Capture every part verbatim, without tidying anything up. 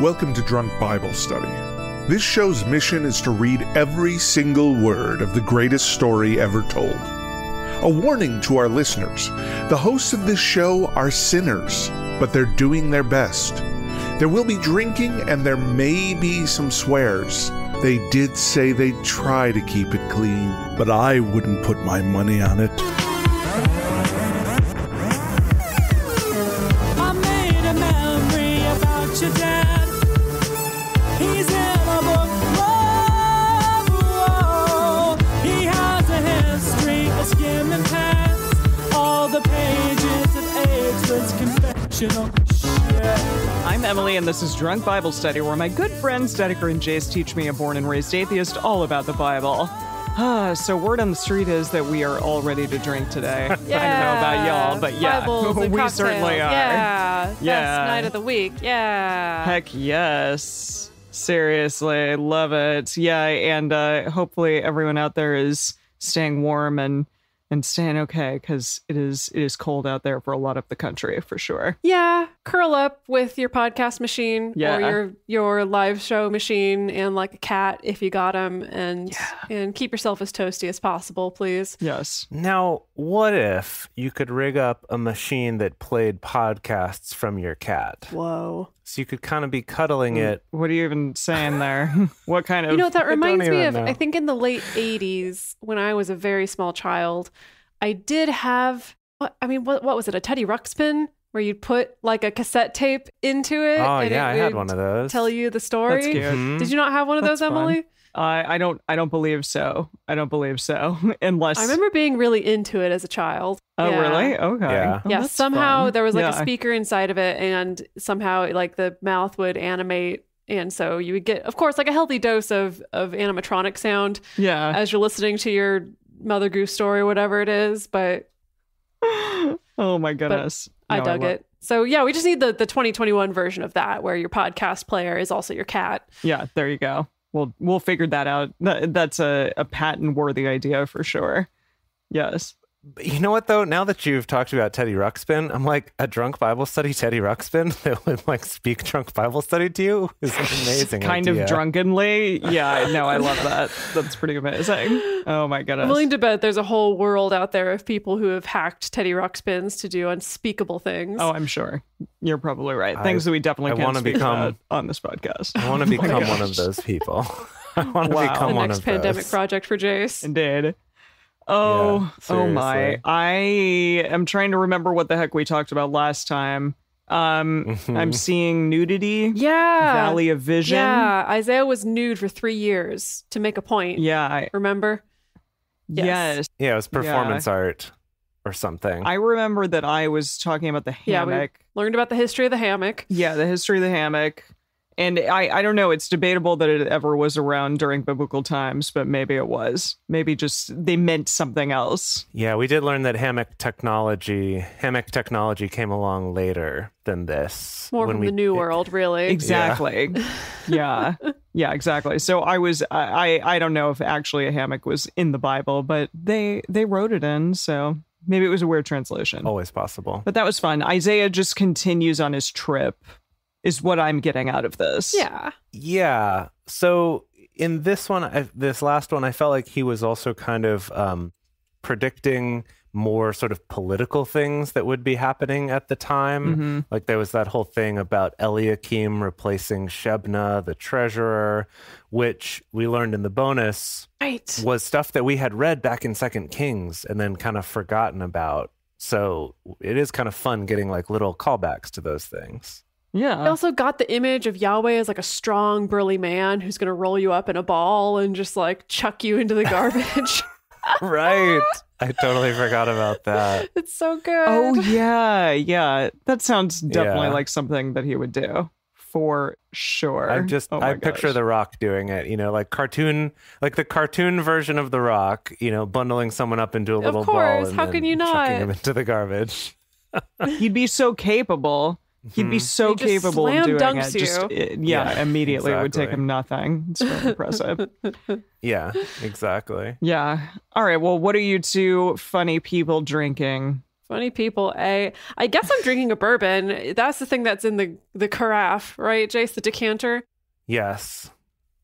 Welcome to Drunk Bible Study. This show's mission is to read every single word of the greatest story ever told. A warning to our listeners, the hosts of this show are sinners, but they're doing their best. There will be drinking and there may be some swears. They did say they'd try to keep it clean, but I wouldn't put my money on it. I'm Emily, and this is Drunk Bible Study, where my good friends Dedeker and Jace teach me, a born and raised atheist, all about the Bible. Ah, so word on the street is that we are all ready to drink today. Yeah. I don't know about y'all, but yeah, Bibles and we certainly are. Yeah, yeah, best night of the week. Yeah. Heck yes. Seriously, love it. Yeah, and uh, hopefully everyone out there is staying warm and And staying okay, because it is it is cold out there for a lot of the country, for sure. Yeah, curl up with your podcast machine yeah. or your your live show machine and like a cat if you got them, and yeah. and keep yourself as toasty as possible, please. Yes. Now, what if you could rig up a machine that played podcasts from your cat? Whoa. So you could kind of be cuddling it. What are you even saying there? What kind of... You know, that reminds me of, know. I think in the late eighties, when I was a very small child, I did have, I mean, what, what was it? A Teddy Ruxpin where you'd put like a cassette tape into it. Oh, and yeah, it I had one of those. Tell you the story. That's cute. Did you not have one of those, That's Emily? Fun. Uh, I don't I don't believe so. I don't believe so. Unless I remember being really into it as a child. Oh, yeah. Really? Okay. Yeah. Oh, yeah, somehow fun. There was like yeah. a speaker inside of it, and somehow like the mouth would animate. And so you would get, of course, like a healthy dose of of animatronic sound. Yeah. As you're listening to your Mother Goose story or whatever it is. But oh my goodness. No, I dug I it. So yeah, we just need the the twenty twenty-one version of that where your podcast player is also your cat. Yeah, there you go. We'll, we'll figure that out. That's a, a patent-worthy idea for sure. Yes. You know what, though? Now that you've talked about Teddy Ruxpin, I'm like, a Drunk Bible Study Teddy Ruxpin that would, like, speak Drunk Bible Study to you is an amazing Kind idea. Of drunkenly. Yeah, no, I love that. That's pretty amazing. Oh, my goodness. I'm willing to bet there's a whole world out there of people who have hacked Teddy Ruxpins to do unspeakable things. Oh, I'm sure. You're probably right. I, things that we definitely can't speak become, about on this podcast. I want to become one of those people. I want to wow. become the one of those. The next pandemic project for Jace. Indeed. Oh, yeah, oh my. I am trying to remember what the heck we talked about last time. Um, mm-hmm. I'm seeing nudity. Yeah. Valley of Vision. Yeah. Isaiah was nude for three years to make a point. Yeah. I, remember? Yes. yes. Yeah, it was performance yeah. art or something. I remember that I was talking about the hammock. Yeah, we learned about the history of the hammock. Yeah, the history of the hammock. And I, I don't know, it's debatable that it ever was around during biblical times, but maybe it was. Maybe just they meant something else. Yeah, we did learn that hammock technology, hammock technology came along later than this. More from we, the New it, World, really. Exactly. Yeah. yeah. Yeah, exactly. So I was, I, I don't know if actually a hammock was in the Bible, but they, they wrote it in, so... Maybe it was a weird translation. Always possible. But that was fun. Isaiah just continues on his trip, is what I'm getting out of this. Yeah. Yeah. So in this one, I, this last one, I felt like he was also kind of um, predicting more sort of political things that would be happening at the time. Mm-hmm. Like there was that whole thing about Eliakim replacing Shebna, the treasurer, which we learned in the bonus right. was stuff that we had read back in Second Kings and then kind of forgotten about. So it is kind of fun getting like little callbacks to those things. Yeah. I also got the image of Yahweh as like a strong, burly man who's going to roll you up in a ball and just like chuck you into the garbage. Right. I totally forgot about that. It's so good. Oh, yeah. Yeah. That sounds definitely yeah. like something that he would do for sure. I just, oh I gosh. picture The Rock doing it, you know, like cartoon, like the cartoon version of The Rock, you know, bundling someone up into a of little course. ball. Of course. How can you not? Chucking him into the garbage. He'd be so capable. He'd be so he capable of doing it. You. Just, it yeah, yeah, immediately exactly. it would take him nothing. It's very impressive. Yeah, exactly. Yeah. All right. Well, what are you two funny people drinking Funny people, eh? I guess I'm drinking a bourbon. That's the thing that's in the, the carafe, right, Jace? The decanter? Yes.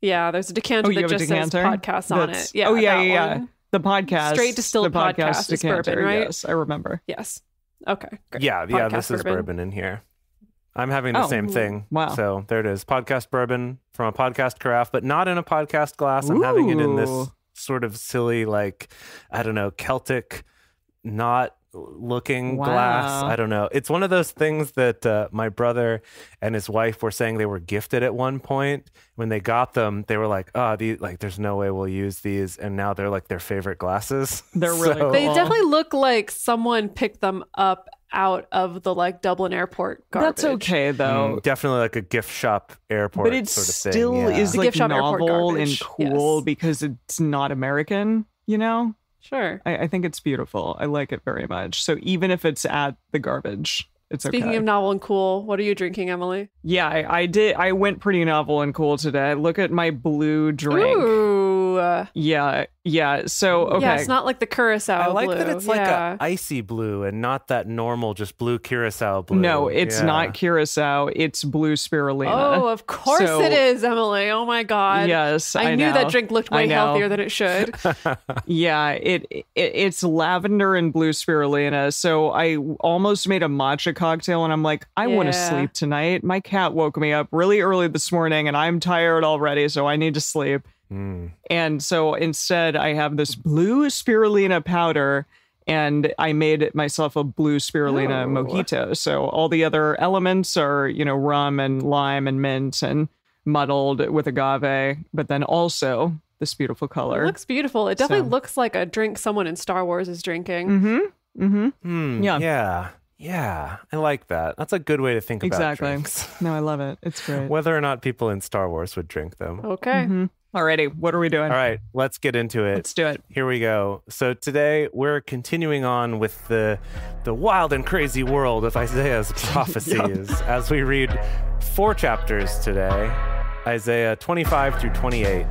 Yeah, there's a decanter oh, that just decanter? says podcast that's, on it. Yeah, oh, yeah, yeah, yeah. The podcast. Straight distilled the podcast, podcast is decanter, bourbon, right? Yes, I remember. Yes. Okay, great. Yeah, podcast yeah, this bourbon. is bourbon in here. I'm having the oh, same thing. Wow. So there it is. Podcast bourbon from a podcast carafe, but not in a podcast glass. Ooh. I'm having it in this sort of silly, like, I don't know, Celtic, not looking wow. glass. I don't know. It's one of those things that uh, my brother and his wife were saying they were gifted at one point. When they got them, they were like, oh, these, like, there's no way we'll use these. And now they're like their favorite glasses. They're really so, cool. They definitely look like someone picked them up out of the like Dublin airport garbage. That's okay though. Mm, definitely like a gift shop airport but it sort of thing. Still yeah. is the like novel and cool yes. because it's not American, you know? Sure. I, I think it's beautiful. I like it very much. So even if it's at the garbage, it's Speaking okay. Speaking of novel and cool, what are you drinking, Emily? Yeah, I, I did. I went pretty novel and cool today. Look at my blue drink. Ooh. Yeah, yeah. So, okay. Yeah, it's not like the curacao blue. I like blue. that it's yeah. like an icy blue and not that normal just blue curacao blue. No, it's yeah. not curacao. It's blue spirulina. Oh, of course so, it is, Emily. Oh my God. Yes, I, I knew know. that drink looked way healthier than it should. yeah, it, it it's lavender and blue spirulina. So I almost made a matcha cocktail and I'm like, I yeah. want to sleep tonight. My cat woke me up really early this morning and I'm tired already, so I need to sleep. Mm. And so instead I have this blue spirulina powder and I made myself a blue spirulina oh. mojito. So all the other elements are, you know, rum and lime and mint and muddled with agave, but then also this beautiful color. It looks beautiful. It definitely so. looks like a drink someone in Star Wars is drinking. Mm-hmm. Mm-hmm. Mm, yeah. Yeah. Yeah, I like that. That's a good way to think exactly. about drinks. No, I love it. It's great. Whether or not people in Star Wars would drink them. Okay. Mm-hmm. Alrighty, what are we doing? All right, let's get into it. Let's do it. Here we go. So today we're continuing on with the the wild and crazy world of Isaiah's prophecies yep. as we read four chapters today, Isaiah twenty-five through twenty-eight.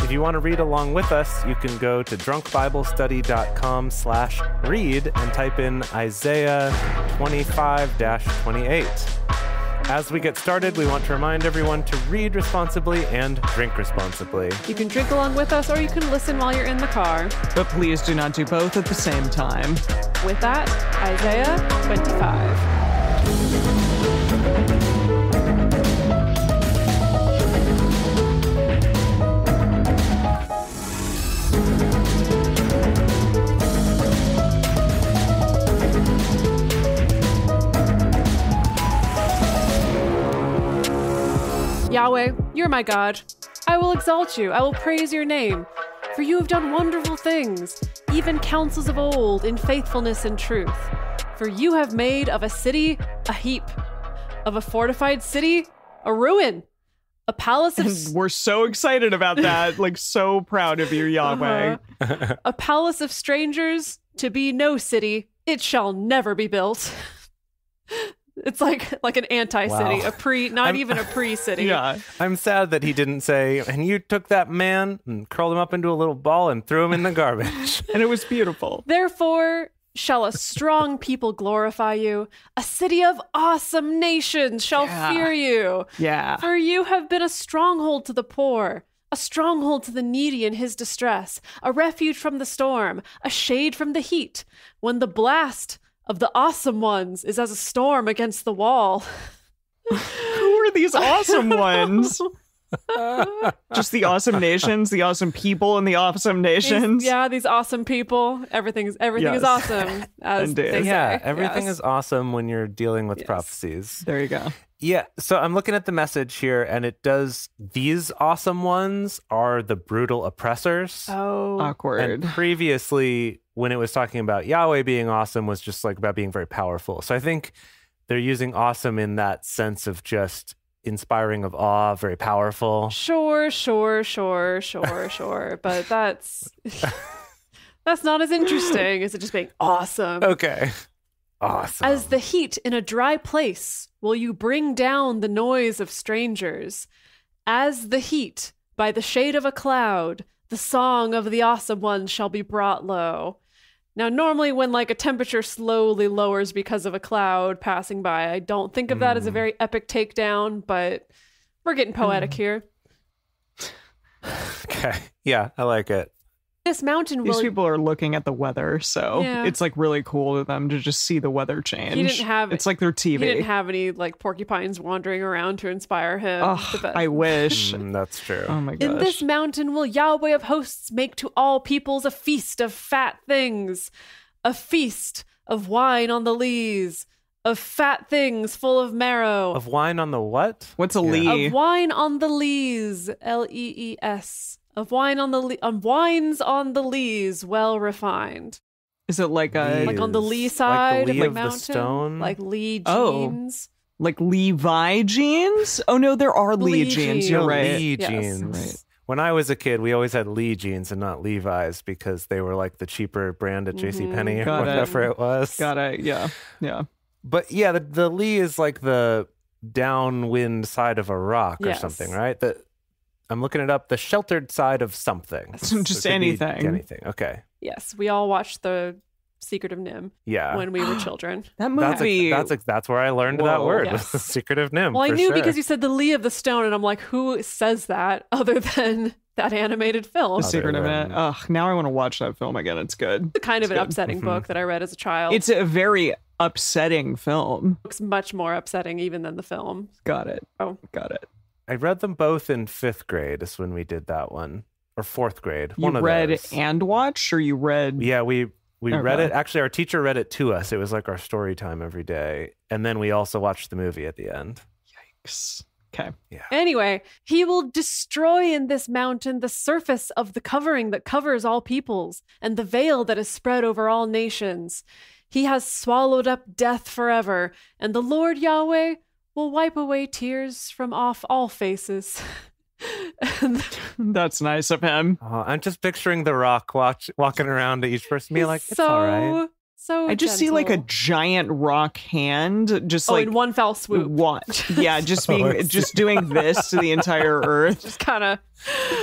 If you want to read along with us, you can go to drunk bible study dot com slash read and type in Isaiah twenty-five dash twenty-eight. As we get started, we want to remind everyone to read responsibly and drink responsibly. You can drink along with us or you can listen while you're in the car. But please do not do both at the same time. With that, Isaiah twenty-five. Yahweh, you're my God. I will exalt you. I will praise your name. For you have done wonderful things, even counsels of old in faithfulness and truth. For you have made of a city a heap, of a fortified city a ruin, a palace of... And we're so excited about that. Like, so proud of you, Yahweh. Uh-huh. A palace of strangers to be no city. It shall never be built. It's like like an anti-city, wow. a pre, not I'm, even a pre-city. Yeah, I'm sad that he didn't say, and you took that man and curled him up into a little ball and threw him in the garbage. And it was beautiful. Therefore, shall a strong people glorify you? A city of awesome nations shall yeah. fear you. Yeah. For you have been a stronghold to the poor, a stronghold to the needy in his distress, a refuge from the storm, a shade from the heat. When the blast of the awesome ones is as a storm against the wall. Who are these awesome ones? Just the awesome nations, the awesome people, and the awesome nations. These, yeah, these awesome people. Everything is everything yes. is awesome. As Indeed. They say. Yeah, everything yes. is awesome when you're dealing with yes. prophecies. There you go. Yeah, so I'm looking at the message here, and it does, these awesome ones are the brutal oppressors. Oh, awkward. And previously, when it was talking about Yahweh being awesome, was just like about being very powerful. So I think they're using awesome in that sense of just inspiring of awe, very powerful. Sure, sure, sure, sure, sure. But that's, that's not as interesting as it just being awesome. Okay. Awesome. As the heat in a dry place, will you bring down the noise of strangers? As the heat by the shade of a cloud, the song of the awesome one shall be brought low. Now, normally when like a temperature slowly lowers because of a cloud passing by, I don't think of that mm. as a very epic takedown, but we're getting poetic mm. here. Okay. Yeah, I like it. This mountain will... These people are looking at the weather, so yeah. it's like really cool to them to just see the weather change. He didn't have... It's like their T V. He didn't have any like porcupines wandering around to inspire him. Oh, I wish. Mm, that's true. Oh my gosh. In this mountain will Yahweh of hosts make to all peoples a feast of fat things, a feast of wine on the lees, of fat things full of marrow. Of wine on the what? What's a yeah. lee? Of wine on the lees, L E E S. Of wine on the lee, um, wines on the lees, well refined. Is it like a like on the lee side like the lee of, of the mountain? Stone? Like Lee jeans, oh, like Levi jeans? Oh no, there are Lee, lee jeans. jeans. You're right. Lee yes. jeans. Right. When I was a kid, we always had Lee jeans and not Levi's because they were like the cheaper brand at J C Penney mm-hmm. or whatever it. it was. Got it. Yeah, yeah. But yeah, the, the lee is like the downwind side of a rock yes. or something, right? The I'm looking it up. The sheltered side of something. Just so anything. Anything. Okay. Yes. We all watched the Secret of N I M H yeah. when we were children. That movie. That's, a, that's, a, that's where I learned Whoa. that word. Yes. The Secret of N I M H. Well, I knew sure. because you said the lee of the stone. And I'm like, who says that other than that animated film? The Secret of N I M H. Ugh, now I want to watch that film again. It's good. It's kind it's of good. an upsetting mm-hmm. book that I read as a child. It's a very upsetting film. It's much more upsetting even than the film. Got it. Oh, got it. I read them both in fifth grade is when we did that one, or fourth grade. You one of read those. and watched, or you read? Yeah, we, we okay. read it. Actually, our teacher read it to us. It was like our story time every day. And then we also watched the movie at the end. Yikes. Okay. Yeah. Anyway, he will destroy in this mountain the surface of the covering that covers all peoples and the veil that is spread over all nations. He has swallowed up death forever. And the Lord Yahweh will wipe away tears from off all faces. And that's nice of him. Oh, I'm just picturing The Rock watch, walking around to each person, being like, it's so, all right. So I just gentle. see like a giant rock hand, just oh, like in one fell swoop. What? Yeah, just so being, just doing this to the entire earth, just kind of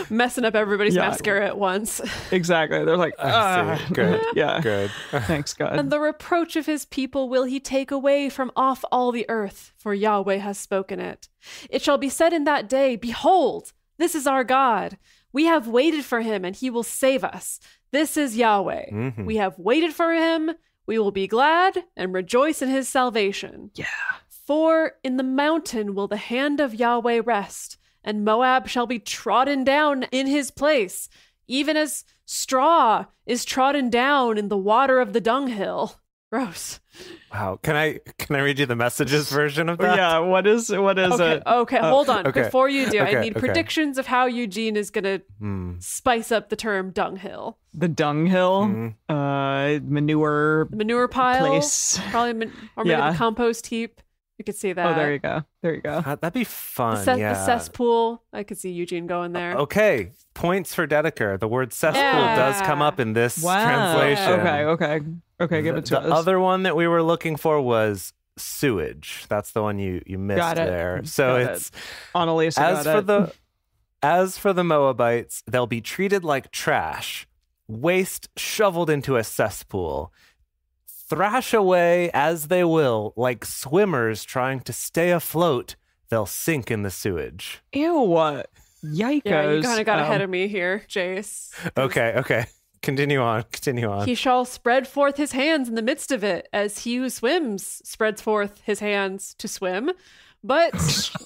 messing up everybody's yeah. mascara at once. Exactly. They're like, ah, good, yeah, good. Thanks God. And the reproach of his people will he take away from off all the earth, for Yahweh has spoken it. It shall be said in that day, behold, this is our God. We have waited for him, and he will save us. This is Yahweh. Mm-hmm. We have waited for him. We will be glad and rejoice in his salvation. Yeah. For in the mountain will the hand of Yahweh rest, and Moab shall be trodden down in his place, even as straw is trodden down in the water of the dunghill. Gross. Wow. Can I can I read you the Messages version of that? Yeah. What is what is okay, it? Okay. Uh, hold on. Okay. Before you do, okay, I need okay. predictions of how Eugene is going to mm. spice up the term dunghill. The dunghill, mm. uh, manure, the manure pile, place, probably, man- or maybe yeah. the compost heap. You could see that. Oh, there you go. There you go. Uh, that'd be fun. The, cess- yeah. the cesspool. I could see Eugene going there. Uh, okay. Points for Dedeker. The word cesspool yeah. does come up in this wow. translation. Okay. Okay. Okay. Give the, it to the us. The other one that we were looking for was sewage. That's the one you, you missed got it. there. So got it's it. Annalisa as got for it. the as for the Moabites, they'll be treated like trash, waste shoveled into a cesspool. Thrash away as they will, like swimmers trying to stay afloat, they'll sink in the sewage. Ew, what? Yikes. Yeah, you kind of got um, ahead of me here, Jace. Okay, okay. Continue on, continue on. He shall spread forth his hands in the midst of it, as he who swims spreads forth his hands to swim. But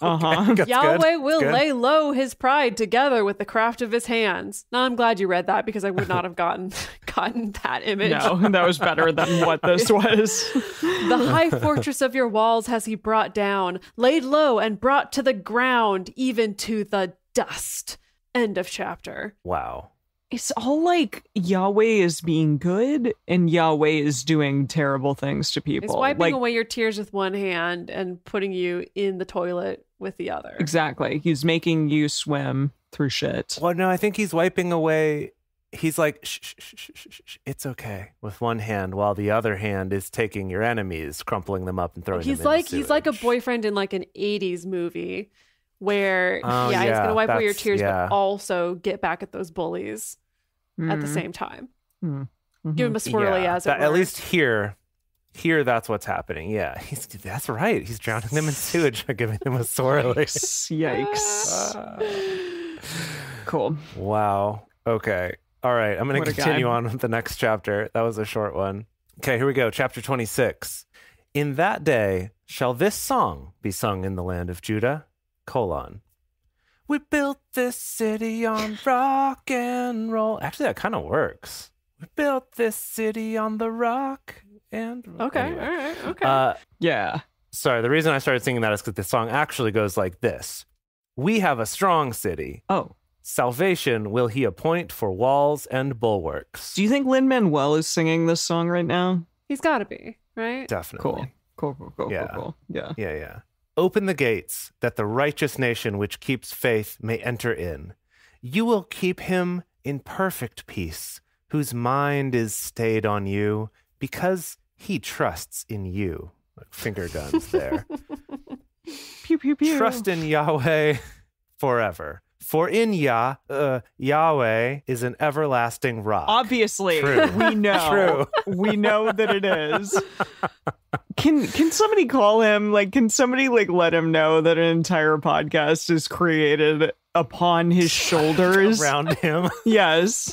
uh-huh. Yahweh will lay low his pride together with the craft of his hands. Now, I'm glad you read that because I would not have gotten gotten that image. No, that was better than what this was. The high fortress of your walls has he brought down, laid low and brought to the ground, even to the dust. End of chapter. Wow. It's all like Yahweh is being good and Yahweh is doing terrible things to people. It's wiping like, away your tears with one hand and putting you in the toilet with the other. Exactly. He's making you swim through shit. Well, no, I think he's wiping away. He's like, shh, shh, shh, shh, shh, shh. It's okay with one hand while the other hand is taking your enemies, crumpling them up and throwing he's them like, in the sewage. He's like a boyfriend in like an eighties movie. Where, oh, yeah, yeah, he's going to wipe away your tears, yeah. but also get back at those bullies mm. at the same time. Mm. Mm-hmm. Give him a swirly, yeah, as it that, were. At least here, here that's what's happening. Yeah, he's, that's right. He's drowning them in sewage by giving them a swirly. Yikes. uh, cool. Wow. Okay. All right. I'm going to continue on with the next chapter. That was a short one. Okay, here we go. Chapter twenty-six. In that day shall this song be sung in the land of Judah, colon. We built this city on rock and roll. Actually, that kind of works. We built this city on the rock and roll. Okay, anyway. All right, okay. Uh, yeah. Sorry, the reason I started singing that is because the song actually goes like this. We have a strong city. Oh. Salvation will he appoint for walls and bulwarks. Do you think Lin-Manuel is singing this song right now? He's got to be, right? Definitely. Cool, cool, cool, cool, yeah. cool, cool. Yeah, yeah, yeah. Open the gates, that the righteous nation which keeps faith may enter in. You will keep him in perfect peace, whose mind is stayed on you, because he trusts in you. Finger guns there. Pew, pew, pew. Trust in Yahweh forever. For in Yah, uh, Yahweh is an everlasting rock. Obviously, True. we know. True. We know that it is. Can can somebody call him? Like, can somebody like let him know that an entire podcast is created upon his shoulders, around him? Yes.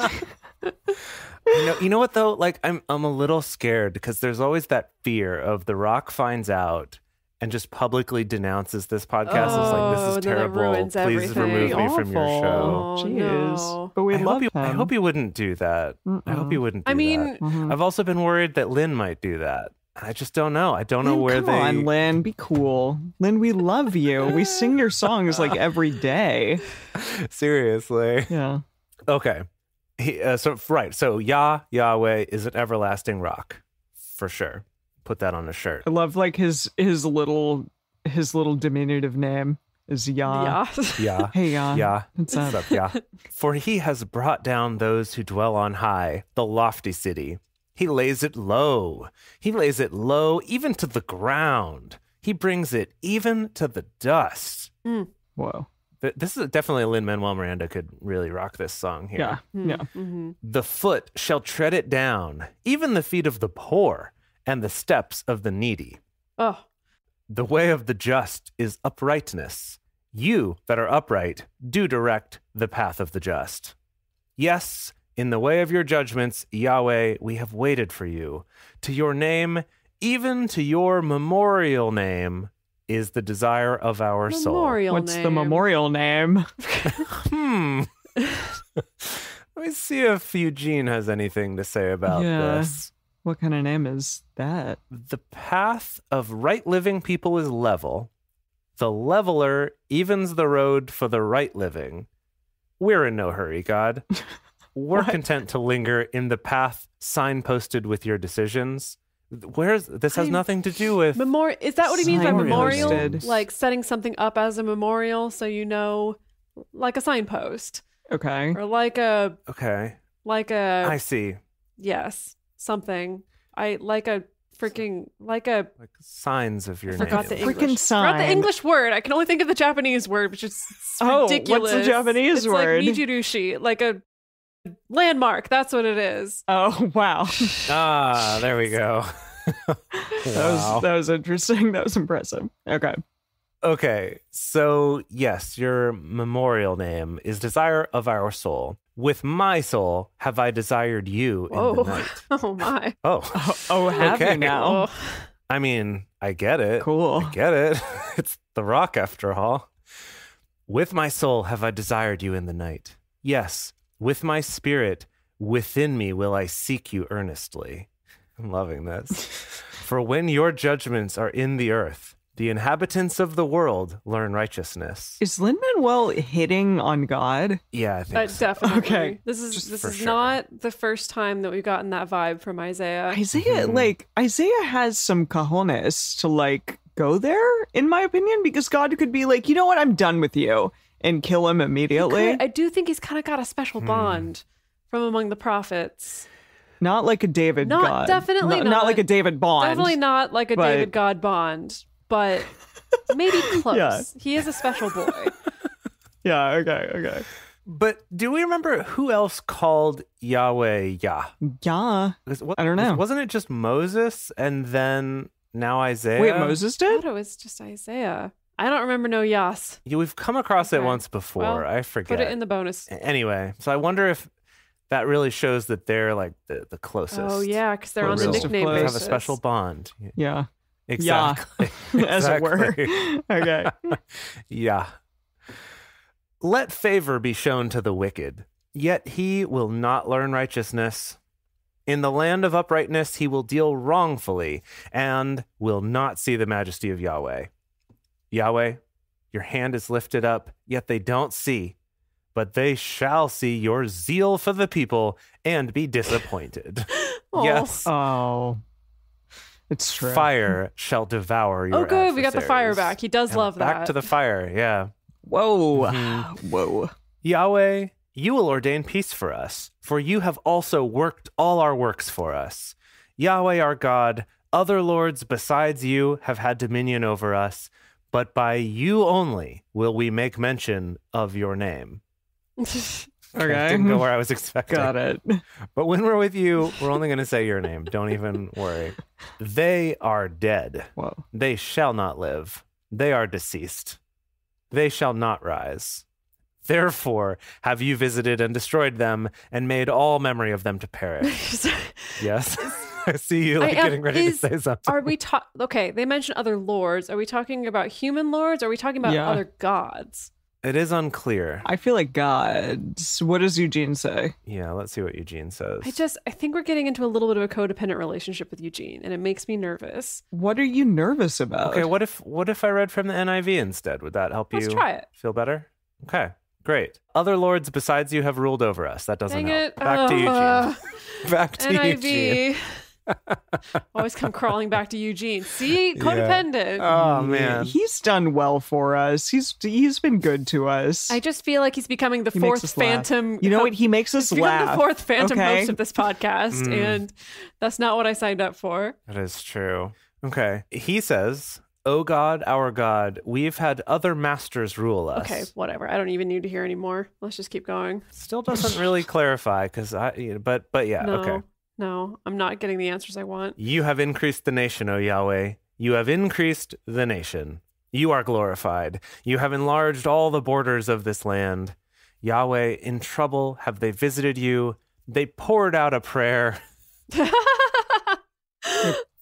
You know, you know what though? Like, I'm I'm a little scared because there's always that fear of The Rock finds out and just publicly denounces this podcast. Oh, is like, this is terrible. Please everything. remove me Awful. from your show. Jeez. No. But we I love hope you, I hope you wouldn't do that. Mm-mm. I hope you wouldn't do I mean, that. Mm-hmm. I've also been worried that Lin might do that. I just don't know. I don't Lin, know where come they... Come on, Lin. Be cool. Lin, we love you. We sing your songs like every day. Seriously. Yeah. Okay. He, uh, so Right. So Yah, Yahweh is an everlasting rock. For sure. Put that on a shirt. I love like his his little his little diminutive name is Yah. Yah. Hey Yah. Yah. What's up? What's up, Yah? For he has brought down those who dwell on high, the lofty city. He lays it low. He lays it low even to the ground. He brings it even to the dust. Mm. Whoa. This is definitely Lin-Manuel Miranda could really rock this song here. Yeah. Yeah. Mm-hmm. The foot shall tread it down, even the feet of the poor. And the steps of the needy. Oh. The way of the just is uprightness. You that are upright do direct the path of the just. Yes, in the way of your judgments, Yahweh, we have waited for you. To your name, even to your memorial name, is the desire of our memorial soul. Memorial name. What's the memorial name? hmm. Let me see if Eugene has anything to say about yeah. this. What kind of name is that? The path of right living people is level. The leveler evens the road for the right living. We're in no hurry, God. We're content to linger in the path signposted with your decisions. Where's this has I'm, nothing to do with memorial. Is that what he means by memorial? Like setting something up as a memorial, so you know, like a signpost. Okay. Or like a okay. Like a I see. Yes. Something I like a freaking like a like signs of your I forgot name. The English. Freaking sign. I forgot the English word. I can only think of the Japanese word, which is oh, ridiculous. What's the Japanese it's word? Like nijirushi, like a landmark. That's what it is. Oh wow! Ah, there we go. wow. That was that was interesting. That was impressive. Okay. Okay. So yes, your memorial name is Desire of Our Soul. With my soul have I desired you Whoa. in the night. Oh, my. Oh. Oh, oh have okay. you now? I mean, I get it. Cool. I get it. It's The Rock, after all. With my soul have I desired you in the night. Yes, with my spirit within me will I seek you earnestly. I'm loving this. For when your judgments are in the earth, the inhabitants of the world learn righteousness. Is Lin-Manuel hitting on God? Yeah, I think uh, so. Definitely. Okay. This is Just this is sure. not the first time that we've gotten that vibe from Isaiah. Isaiah, mm-hmm. like, Isaiah has some cojones to, like, go there, in my opinion, because God could be like, you know what, I'm done with you, and kill him immediately. I do think he's kind of got a special mm. bond from among the prophets. Not like a David not, God. Definitely not. Not, not like a David Bond. Definitely not like a but... David God Bond. But maybe close. Yeah. He is a special boy. Yeah, okay, okay. But do we remember who else called Yahweh Yah? Yah? What, I don't know. Wasn't it just Moses and then now Isaiah? Wait, Moses did? I thought it was just Isaiah. I don't remember no Yas. Yeah, we've come across okay. it once before. Well, I forget. Put it in the bonus. Anyway, so I wonder if that really shows that they're like the, the closest. Oh, yeah, because they're on the nickname basis. They have a special bond. Yeah. Exactly. Yeah. As it were. Okay. Yeah. Let favor be shown to the wicked, yet he will not learn righteousness. In the land of uprightness, he will deal wrongfully and will not see the majesty of Yahweh. Yahweh, your hand is lifted up, yet they don't see, but they shall see your zeal for the people and be disappointed. Oh. Yes. Oh, it's true. Fire shall devour your adversaries. Oh, good. We got the fire back. He does and love back that. Back to the fire. Yeah. Whoa. Mm-hmm. Whoa. Yahweh, you will ordain peace for us, for you have also worked all our works for us. Yahweh, our God, other lords besides you have had dominion over us, but by you only will we make mention of your name. Okay. I didn't go where I was expecting. Got it. But when we're with you, we're only going to say your name. Don't even worry. They are dead. Whoa. They shall not live. They are deceased. They shall not rise. Therefore have you visited and destroyed them and made all memory of them to perish. Yes. I see you like, am, getting ready is, to say something. Are we ta- Okay, they mentioned other lords. Are we talking about human lords? Are we talking about yeah. other gods? It is unclear. I feel like gods. What does Eugene say? Yeah, let's see what Eugene says. I just, I think we're getting into a little bit of a codependent relationship with Eugene, and it makes me nervous. What are you nervous about? Okay, what if what if I read from the N I V instead? Would that help let's you try it. Feel better? Okay, great. Other lords besides you have ruled over us. That doesn't Dang help. It. Back uh, to Eugene. Back to N I V. Eugene. Always come crawling back to Eugene. See, codependent. Yeah. Oh man, he's done well for us. He's he's been good to us. I just feel like he's becoming the he fourth phantom. Laugh. You know ho- what? He makes us he's laugh. The fourth phantom okay. host of this podcast, mm. and that's not what I signed up for. That is true. Okay, he says, "O God, our God, we've had other masters rule us." Okay, whatever. I don't even need to hear anymore. Let's just keep going. Still doesn't really clarify because I. But but yeah. No. Okay. No, I'm not getting the answers I want. You have increased the nation, O Yahweh. You have increased the nation. You are glorified. You have enlarged all the borders of this land. Yahweh, in trouble have they visited you. They poured out a prayer.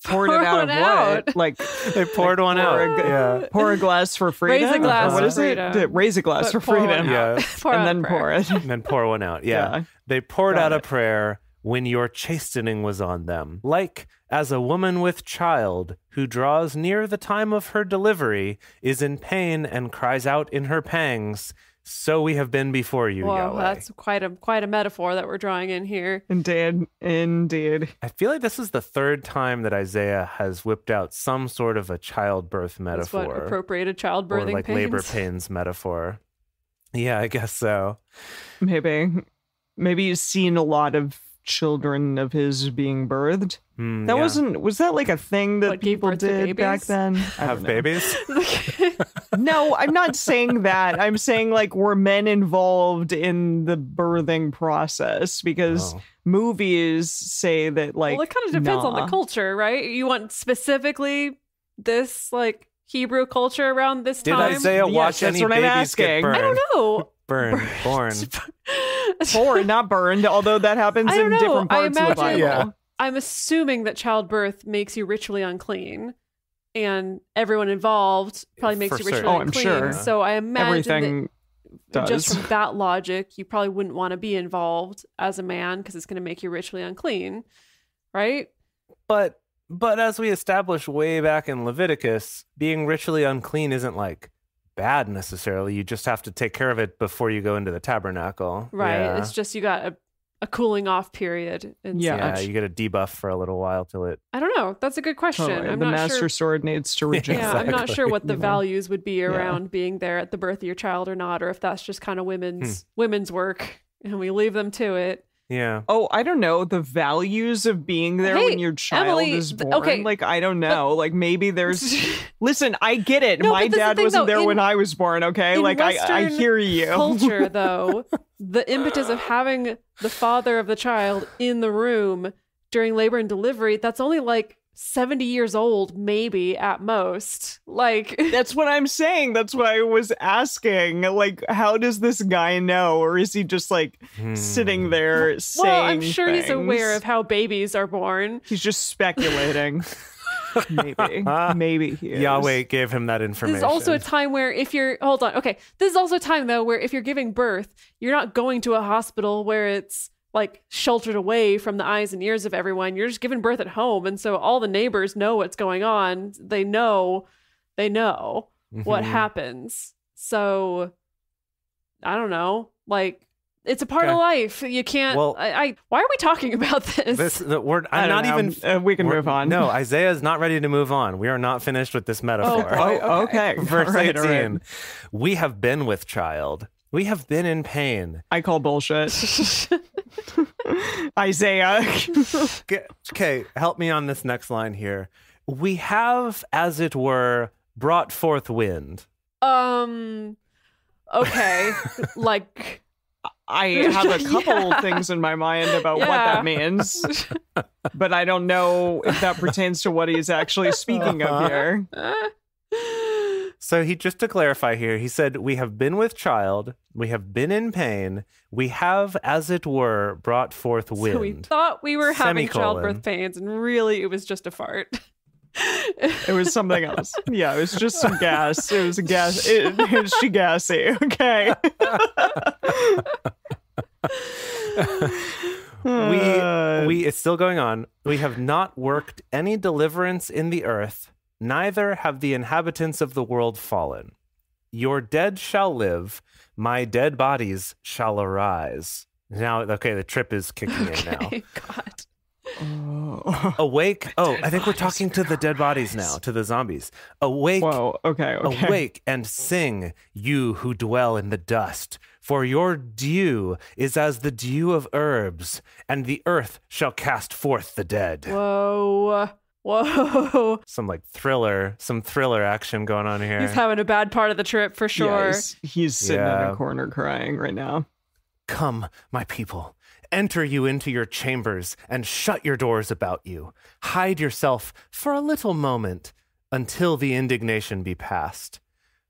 Poured it out of out. What? Like they poured like, one pour out. A, yeah. Pour a glass for freedom. Raise a glass. What is freedom. It? Raise a glass but for freedom. Yeah. And then prayer. Pour it. And then pour one out. Yeah. yeah. They poured Got out it. A prayer. When your chastening was on them, like as a woman with child who draws near the time of her delivery, is in pain and cries out in her pangs, so we have been before you, Whoa, Yahweh. That's quite a quite a metaphor that we're drawing in here. Indeed, indeed. I feel like this is the third time that Isaiah has whipped out some sort of a childbirth metaphor. That's what, appropriated childbirthing or like pains. Labor pains metaphor. Yeah, I guess so. Maybe, maybe you've seen a lot of children of his being birthed. Mm, that yeah. wasn't was that like a thing that what, people did back then? Have know. Babies? No, I'm not saying that. I'm saying like were men involved in the birthing process because oh. movies say that like well, it kind of depends nah. on the culture, right? You want specifically this like Hebrew culture around this did time. Did Isaiah yes, watch any babies asking. Get burned? I don't know. Burned, born, born, not burned. Although that happens in know. Different parts imagine, of the Bible. Yeah. I'm assuming that childbirth makes you ritually unclean, and everyone involved probably makes For you ritually certain. Unclean. Oh, I'm sure. So I imagine everything that does. Just from that logic, you probably wouldn't want to be involved as a man because it's going to make you ritually unclean, right? But but as we established way back in Leviticus, being ritually unclean isn't like. Bad necessarily, you just have to take care of it before you go into the tabernacle, right? Yeah. It's just you got a, a cooling off period and yeah. yeah you get a debuff for a little while till it I don't know, that's a good question. Totally. I'm the not master sure... sword needs to reject. Yeah, exactly. I'm not sure what the yeah. values would be around yeah. being there at the birth of your child or not, or if that's just kind of women's hmm. women's work and we leave them to it. Yeah. Oh, I don't know. The values of being there hey, when your child Emily, is born. Okay. Like, I don't know. But, like, maybe there's... Listen, I get it. No, my dad the wasn't though, there in, when I was born, okay? Like, Western I I hear you. Culture, though, the impetus of having the father of the child in the room during labor and delivery, that's only, like, seventy years old, maybe, at most. Like, that's what I'm saying. That's why I was asking, like, how does this guy know? Or is he just like hmm. sitting there saying well, I'm sure things. He's aware of how babies are born. He's just speculating. Maybe. Maybe he is. Yahweh gave him that information. This is also a time where if you're... Hold on. Okay. This is also a time, though, where if you're giving birth, you're not going to a hospital where it's like sheltered away from the eyes and ears of everyone. You're just giving birth at home, and so all the neighbors know what's going on. They know, they know mm-hmm. what happens. So, I don't know. Like, it's a part okay. of life. You can't. Well, I, I. Why are we talking about this? This the word. I'm not know. even. Uh, we can move on. No, Isaiah is not ready to move on. We are not finished with this metaphor. Oh, right. oh okay. Verse all right, eighteen. All right. We have been with child. We have been in pain. I call bullshit. Isaiah. Okay, help me on this next line here. We have, as it were, brought forth wind. Um, okay. Like, I have a couple yeah. things in my mind about yeah. what that means, but I don't know if that pertains to what he's actually speaking uh-huh. of here. So he just to clarify here, he said, we have been with child, we have been in pain, we have, as it were, brought forth wind. So we thought we were having semicolon. childbirth pains, and really it was just a fart. It was something else. Yeah, it was just some gas. It was a gas. It, it was she gassy. Okay. we, we, it's still going on. We have not worked any deliverance in the earth. Neither have the inhabitants of the world fallen. Your dead shall live. My dead bodies shall arise. Now, okay, the trip is kicking okay, in now. God. Oh. Awake. Oh, I think we're talking to the dead bodies now, to the zombies. Awake. Whoa, okay, okay. Awake and sing, you who dwell in the dust. For your dew is as the dew of herbs, and the earth shall cast forth the dead. Whoa. Whoa. Some like thriller, some thriller action going on here. He's having a bad part of the trip for sure. Yeah, he's, he's sitting yeah. in a corner crying right now. Come, my people, enter you into your chambers and shut your doors about you. Hide yourself for a little moment until the indignation be past.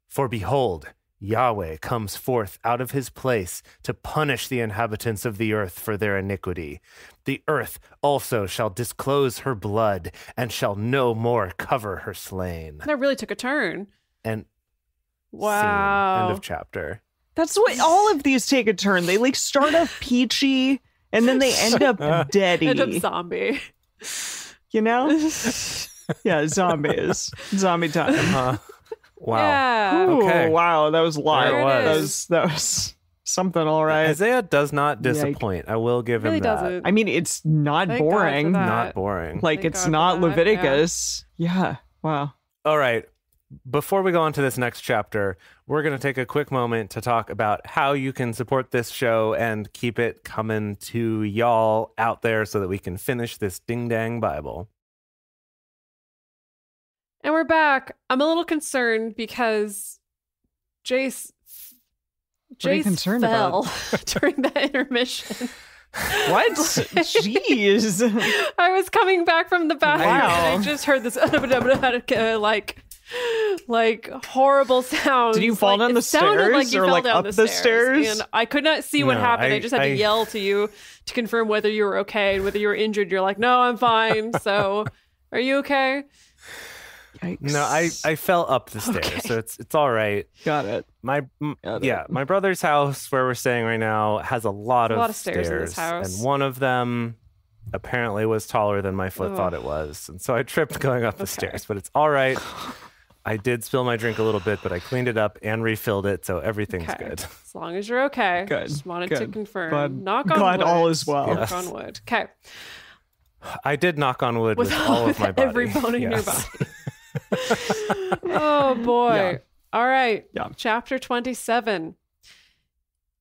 For behold, Yahweh comes forth out of his place to punish the inhabitants of the earth for their iniquity. The earth also shall disclose her blood and shall no more cover her slain. That really took a turn. And wow. Scene. End of chapter. That's what all of these take a turn. They like start off peachy and then they end up deady. End up zombie. You know? Yeah, zombies. Zombie time. Huh? Wow. Yeah. Ooh, okay. Wow, that was live. That was that was something all right. Isaiah does not disappoint. Yikes. I will give him really that. Doesn't. I mean, it's not Thank boring. Not boring. Like Thank it's God not Leviticus. Yeah. yeah. Wow. All right. Before we go on to this next chapter, we're going to take a quick moment to talk about how you can support this show and keep it coming to y'all out there so that we can finish this ding-dang Bible. And we're back. I'm a little concerned because Jace, Jace fell during that intermission. What? Jeez. I was coming back from the bathroom wow. and I just heard this like like horrible sound. Did you fall like, down the stairs like you or fell like down up the, the stairs? stairs? And I could not see no, what happened. I, I just had I... to yell to you to confirm whether you were okay and whether you were injured. You're like, no, I'm fine. So are you okay? Yikes. No, I, I fell up the stairs, okay. so it's it's all right. Got it. My Got yeah, it. my brother's house where we're staying right now has a lot, a of, lot of stairs, stairs in this house. And one of them apparently was taller than my foot oh. thought it was, and so I tripped going up the okay. stairs. But it's all right. I did spill my drink a little bit, but I cleaned it up and refilled it, so everything's okay. good. As long as you're okay. Good. Just wanted good. to confirm. But knock on God wood. All is well. Yes. Knock on wood. Okay. I did knock on wood with, with all of my body. Every bone in yes. your body. Oh boy. Yeah. All right. Yeah. Chapter twenty-seven.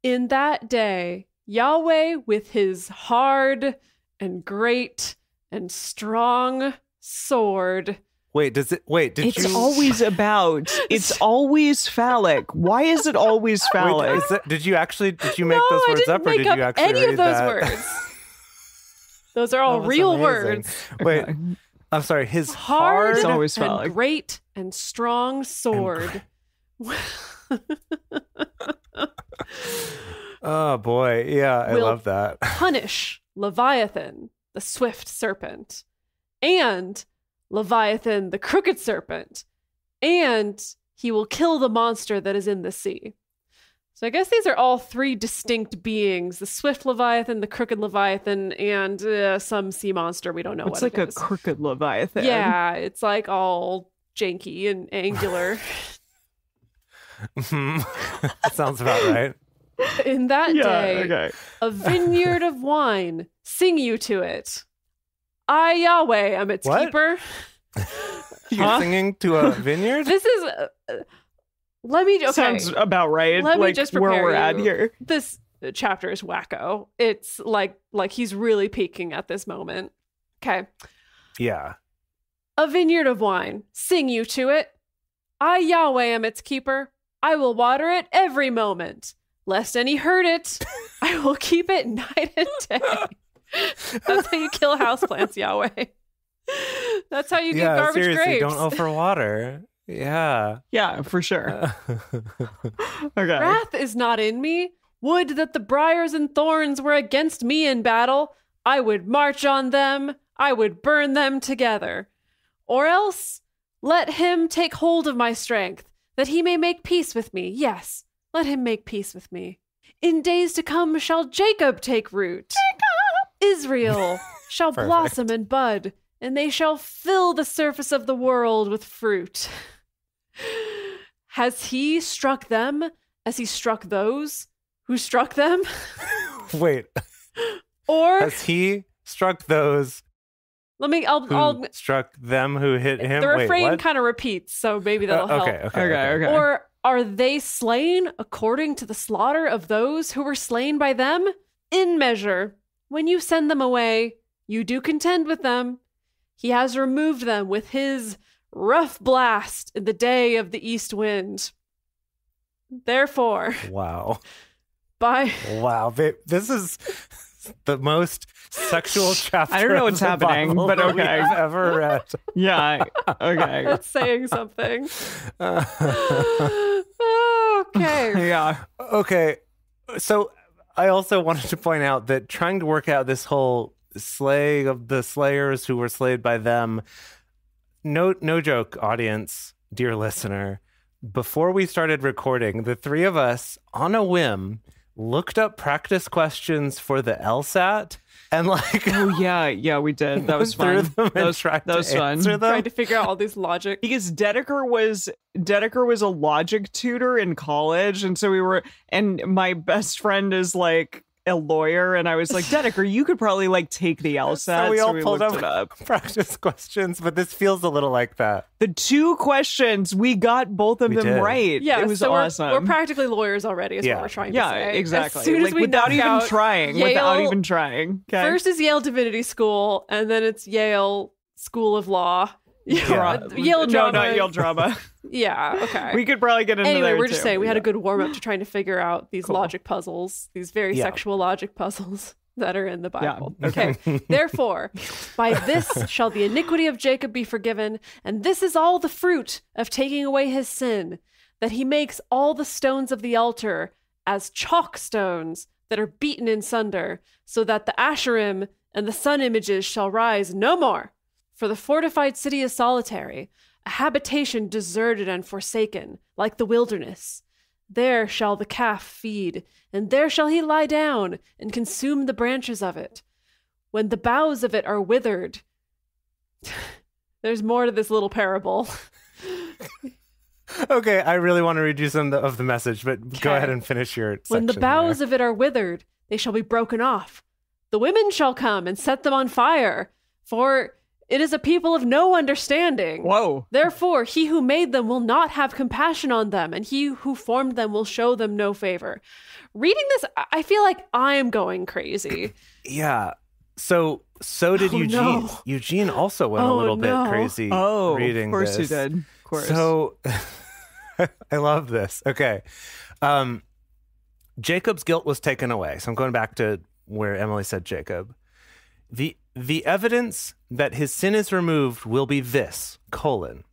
In that day, Yahweh with his hard and great and strong sword. Wait, does it wait, did it's you... always about it's always phallic. Why is it always phallic? Wait, is that, did you actually did you make no, those words I didn't up or make did up you actually any read of those that? Words? Those are all real amazing. Words. Wait. I'm sorry, his hard, hard always and phallic. Great and strong sword. And oh boy, yeah, I love that. Punish Leviathan, the swift serpent, and Leviathan, the crooked serpent, and he will kill the monster that is in the sea. So I guess these are all three distinct beings, the swift Leviathan, the crooked Leviathan, and uh, some sea monster. We don't know it's what like it is. It's like a crooked Leviathan. Yeah, it's like all janky and angular. That sounds about right. In that yeah, day, okay. A vineyard of wine, sing you to it. I, Yahweh, am its what? Keeper. You're huh? singing to a vineyard? This is... Uh, let me... Okay. Sounds about right. Let like, me just prepare where we're you. At here. This chapter is wacko. It's like, like he's really peaking at this moment. Okay. Yeah. A vineyard of wine, sing you to it. I, Yahweh, am its keeper. I will water it every moment. Lest any hurt it, I will keep it night and day. That's how you kill houseplants, Yahweh. That's how you get yeah, garbage seriously, grapes. Don't offer water. Yeah. Yeah, for sure. Okay. Wrath is not in me. Would that the briars and thorns were against me in battle. I would march on them. I would burn them together. Or else, let him take hold of my strength, that he may make peace with me. Yes. Let him make peace with me. In days to come shall Jacob take root. Jacob! Israel shall blossom and bud, and they shall fill the surface of the world with fruit. Has he struck them as he struck those who struck them? Wait. Or... Has he struck those... Let me, I'll, I'll... struck them who hit him? The refrain kind of repeats, so maybe that'll uh, okay, help. Okay, okay, okay. Or... Are they slain according to the slaughter of those who were slain by them? In measure, when you send them away, you do contend with them. He has removed them with his rough blast in the day of the east wind. Therefore. Wow. By Wow, babe. This is the most sexual chapter I don't know what's happening, but okay. I've ever read. Yeah. Okay. That's saying something. Uh, okay. Yeah. Okay. So I also wanted to point out that trying to work out this whole slaying of the slayers who were slayed by them, no, no joke, audience, dear listener, before we started recording, the three of us on a whim looked up practice questions for the LSAT and like oh yeah yeah we did that was fun that was, that was fun them. Tried to figure out all these logic because Dedeker was Dedeker was a logic tutor in college and so we were and my best friend is like a lawyer and I was like Dedeker you could probably like take the LSAT so we all so we pulled up, up practice questions but this feels a little like that the two questions we got both of we them did. Right yeah it was so awesome we're, we're practically lawyers already is yeah. what we're trying yeah, to say yeah exactly as soon as like, we without even out, trying Yale, without even trying okay? First is Yale Divinity School and then it's Yale School of Law yeah. Yale drama no not Yale drama yeah okay we could probably get into anyway there we're just too. Saying we yeah. had a good warm-up to trying to figure out these cool. logic puzzles these very yeah. sexual logic puzzles that are in the Bible yeah. okay, okay. Therefore by this shall the iniquity of Jacob be forgiven and this is all the fruit of taking away his sin that he makes all the stones of the altar as chalk stones that are beaten in sunder so that the Asherim and the sun images shall rise no more for the fortified city is solitary, a habitation deserted and forsaken, like the wilderness. There shall the calf feed, and there shall he lie down and consume the branches of it. When the boughs of it are withered... There's more to this little parable. Okay, I really want to read you some of the message, but okay. Go ahead and finish your section. When the boughs there. Of it are withered, they shall be broken off. The women shall come and set them on fire, for... It is a people of no understanding. Whoa. Therefore, he who made them will not have compassion on them, and he who formed them will show them no favor. Reading this, I feel like I'm going crazy. Yeah. So so did oh, Eugene. No. Eugene also went oh, a little no. bit crazy oh, reading this. Oh, of course this. He did. Of course. So I love this. Okay. Um, Jacob's guilt was taken away. So I'm going back to where Emily said Jacob. The The evidence that his sin is removed will be this, colon.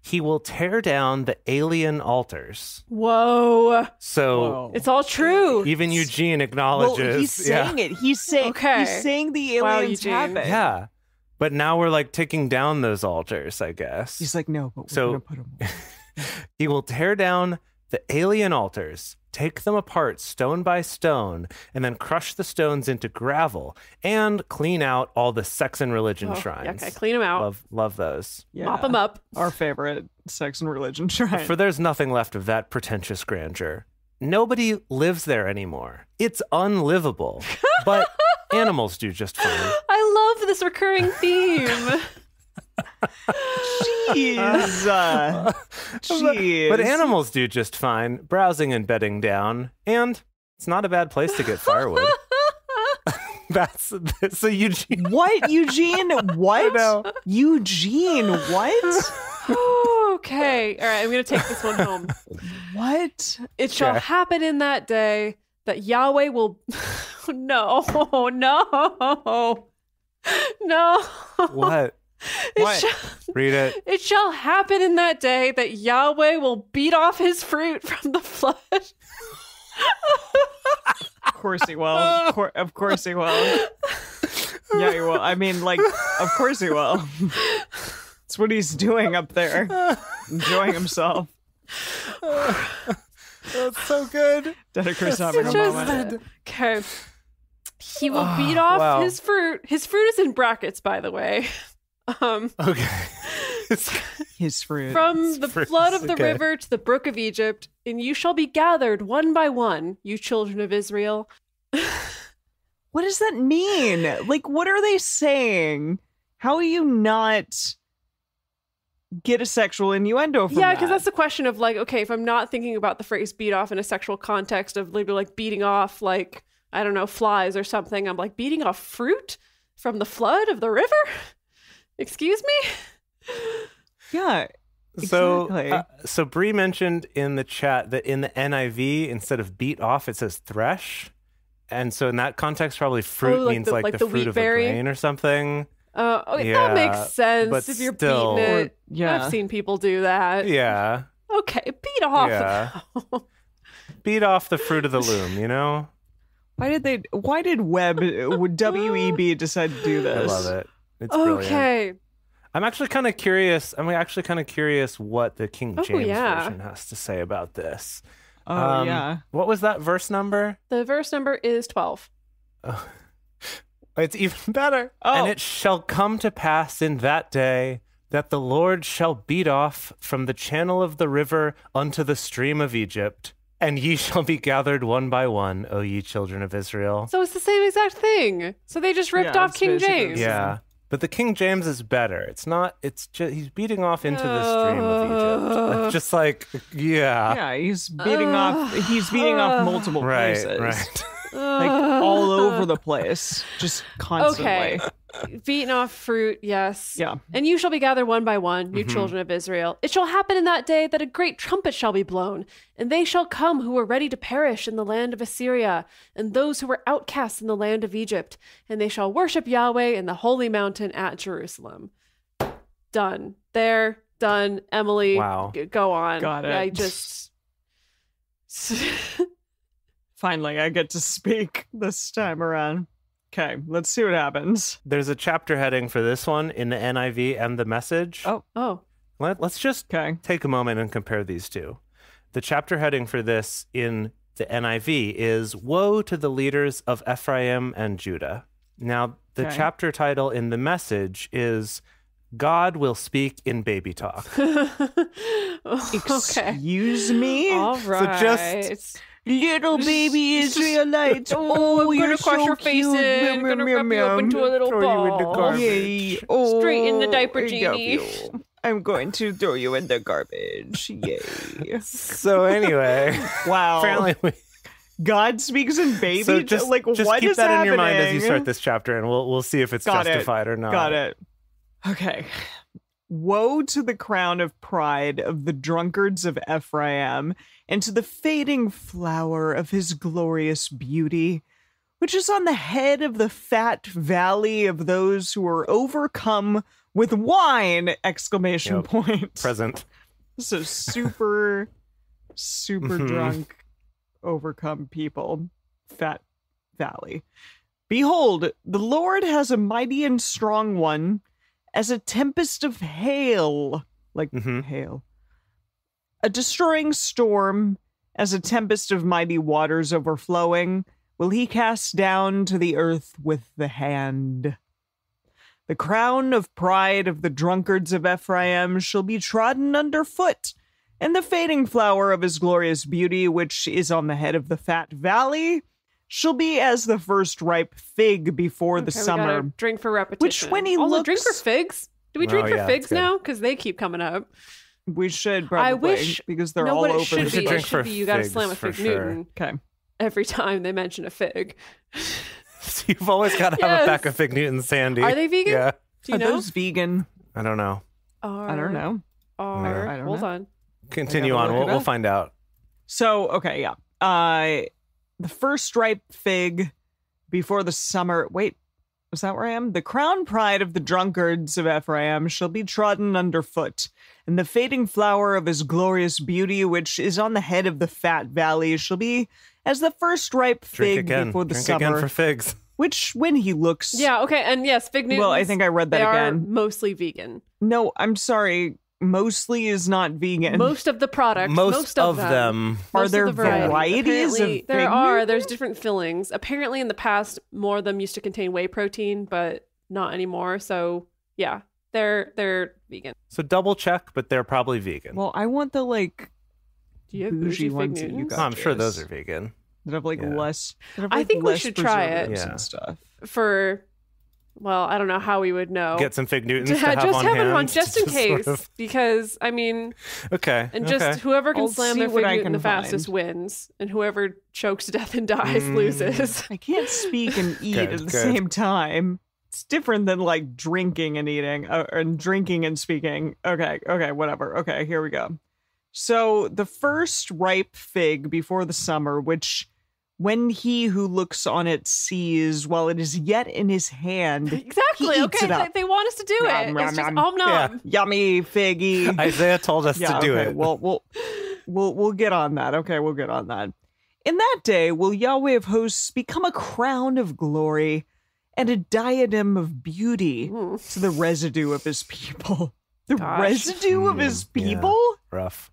He will tear down the alien altars. Whoa. So Whoa. It's all true. Even Eugene acknowledges. Well, he's saying yeah. it. He's saying okay. he's saying the aliens wow, have it. Yeah. But now we're like taking down those altars, I guess. He's like, no, but we're so, gonna put them on. He will tear down the alien altars, take them apart stone by stone, and then crush the stones into gravel and clean out all the sex and religion oh, shrines. Okay, clean them out. Love, love those. Yeah. Mop them up. Our favorite sex and religion shrine. For there's nothing left of that pretentious grandeur. Nobody lives there anymore. It's unlivable. But animals do just fine. I love this recurring theme. Jeez. Uh, Jeez. But animals do just fine, browsing and bedding down, and it's not a bad place to get firewood. That's, that's a Eugene. What, Eugene? What? Eugene, what? Okay. All right, I'm going to take this one home. What? It shall okay. happen in that day that Yahweh will... No, no. No. What? It what? Shall, Read it. It shall happen in that day that Yahweh will beat off his fruit from the flood. Of course he will. Of, cor- of course he will. Yeah, he will. I mean, like, of course he will. That's what he's doing up there, enjoying himself. That's so good. Dedeker's having a moment. Okay. He will oh, beat off wow. his fruit. His fruit is in brackets, by the way. Um, okay. His fruit. From his the fruit flood of the okay. river to the brook of Egypt, and you shall be gathered one by one, you children of Israel. What does that mean? Like, what are they saying? How do you not get a sexual innuendo from yeah, that? Yeah, because that's the question of, like, okay, if I'm not thinking about the phrase beat off in a sexual context of literally, like, beating off, like, I don't know, flies or something, I'm like, beating off fruit from the flood of the river? Excuse me? Yeah, exactly. So, uh, so Bree mentioned in the chat that in the N I V, instead of beat off, it says thresh. And so in that context, probably fruit oh, like means the, like, like the, the fruit of berry. A grain or something. Uh, oh, yeah, that makes sense but if you're still, beating it. Yeah. I've seen people do that. Yeah. Okay, beat off. Yeah. Beat off the fruit of the loom, you know? Why did they? Why did Web, W E B decide to do this? I love it. It's okay. Brilliant. I'm actually kind of curious. I'm actually kind of curious what the King James oh, yeah. version has to say about this. Oh um, yeah. What was that verse number? The verse number is twelve. Oh. It's even better. Oh. And it shall come to pass in that day that the Lord shall beat off from the channel of the river unto the stream of Egypt, and ye shall be gathered one by one, O ye children of Israel. So it's the same exact thing. So they just ripped yeah, off King James. Yeah. But the King James is better. It's not, it's just, he's beating off into the stream of Egypt. It's just like, yeah. Yeah, he's beating uh, off, he's beating uh, off multiple right, places. Right. Like all over the place, just constantly. Okay. Beating off fruit, yes. Yeah. And you shall be gathered one by one, you mm-hmm. children of Israel. It shall happen in that day that a great trumpet shall be blown, and they shall come who were ready to perish in the land of Assyria, and those who were outcasts in the land of Egypt, and they shall worship Yahweh in the holy mountain at Jerusalem. Done. There, done. Emily, wow. g- go on. Got it. I just... Finally, I get to speak this time around. Okay, let's see what happens. There's a chapter heading for this one in the N I V and the Message. Oh, oh. Let, let's just okay. take a moment and compare these two. The chapter heading for this in the N I V is Woe to the Leaders of Ephraim and Judah. Now, the okay. chapter title in the Message is God Will Speak in Baby Talk. Excuse okay. me? All right. So just... little baby Israelites. Oh, I'm gonna crush so your face in. Gonna meow, wrap meow, you up into a little ball. Yay. Oh, straight in the diaper genie. I'm going to throw you in the garbage. Yay. So anyway. Wow. Apparently we... God speaks in baby. So just, like, just what keep is that happening? In your mind as you start this chapter, and we'll we'll see if it's Got justified it. Or not. Got it. Okay. Woe to the crown of pride of the drunkards of Ephraim, and to the fading flower of his glorious beauty, which is on the head of the fat valley of those who are overcome with wine! Exclamation yep. point. Present. So super, super drunk. Overcome people, Fat Valley. Behold, the Lord has a mighty and strong one, as a tempest of hail, like mm-hmm. hail, a destroying storm, as a tempest of mighty waters overflowing, will he cast down to the earth with the hand. The crown of pride of the drunkards of Ephraim shall be trodden underfoot, and the fading flower of his glorious beauty, which is on the head of the fat valley, shall be as the first ripe fig before okay, the summer. Drink for repetition. Which when he looks... drink for figs? Do we drink oh, for yeah, figs now? Because they keep coming up. We should probably. I wish because they're no, all over. Should the be, drink it should be. You got to slam a fig sure. Newton. Okay. Every time they mention a fig. So you've always got to have yes. a pack of fig Newtons, Sandy. Are they vegan? Yeah. Do you Are know? Those vegan? I don't know. Are, I don't know. Are, I don't hold know. on. Continue on. We'll, we'll find out. So, okay, yeah. Uh, the first ripe fig before the summer. Wait, was that where I am? The crown pride of the drunkards of Ephraim shall be trodden underfoot, and the fading flower of his glorious beauty, which is on the head of the fat valley, shall be as the first ripe fig before the Drink summer. Again for figs. Which, when he looks... Yeah, okay, and yes, fig Newtons. Well, I think I read that they again. They are mostly vegan. No, I'm sorry. Mostly is not vegan. Most of the products, most, most of, of them. them. Are there the varieties? Of fig there are. Newtons? There's different fillings. Apparently, in the past, more of them used to contain whey protein, but not anymore. So, yeah, they're they're vegan. So double check, but they're probably vegan. Well, I want the like Do you have bougie, bougie ones that you got. Oh, I'm sure those are vegan. That have like yeah. less. Have, like, I think less we should try it yeah. and stuff for. Well, I don't know how we would know. Get some fig Newtons to have just on have hand. It on just in just case, sort of... because I mean, okay, and just okay. whoever can I'll slam their fig Newton the find. fastest wins, and whoever chokes to death and dies mm. loses. I can't speak and eat good, at the good. same time. It's different than like drinking and eating, uh, and drinking and speaking. Okay, okay, whatever. Okay, here we go. So the first ripe fig before the summer, which. When he who looks on it sees while it is yet in his hand. Exactly. Okay. They, they want us to do nom, it. Nom, it's nom, just nom. Nom. Yeah. Yummy figgy. Isaiah told us yeah, to do okay. it. Well, we'll, we'll, we'll get on that. Okay. We'll get on that. In that day will Yahweh of hosts become a crown of glory and a diadem of beauty mm. to the residue of his people. The Gosh. residue mm, of his people? Yeah. Rough.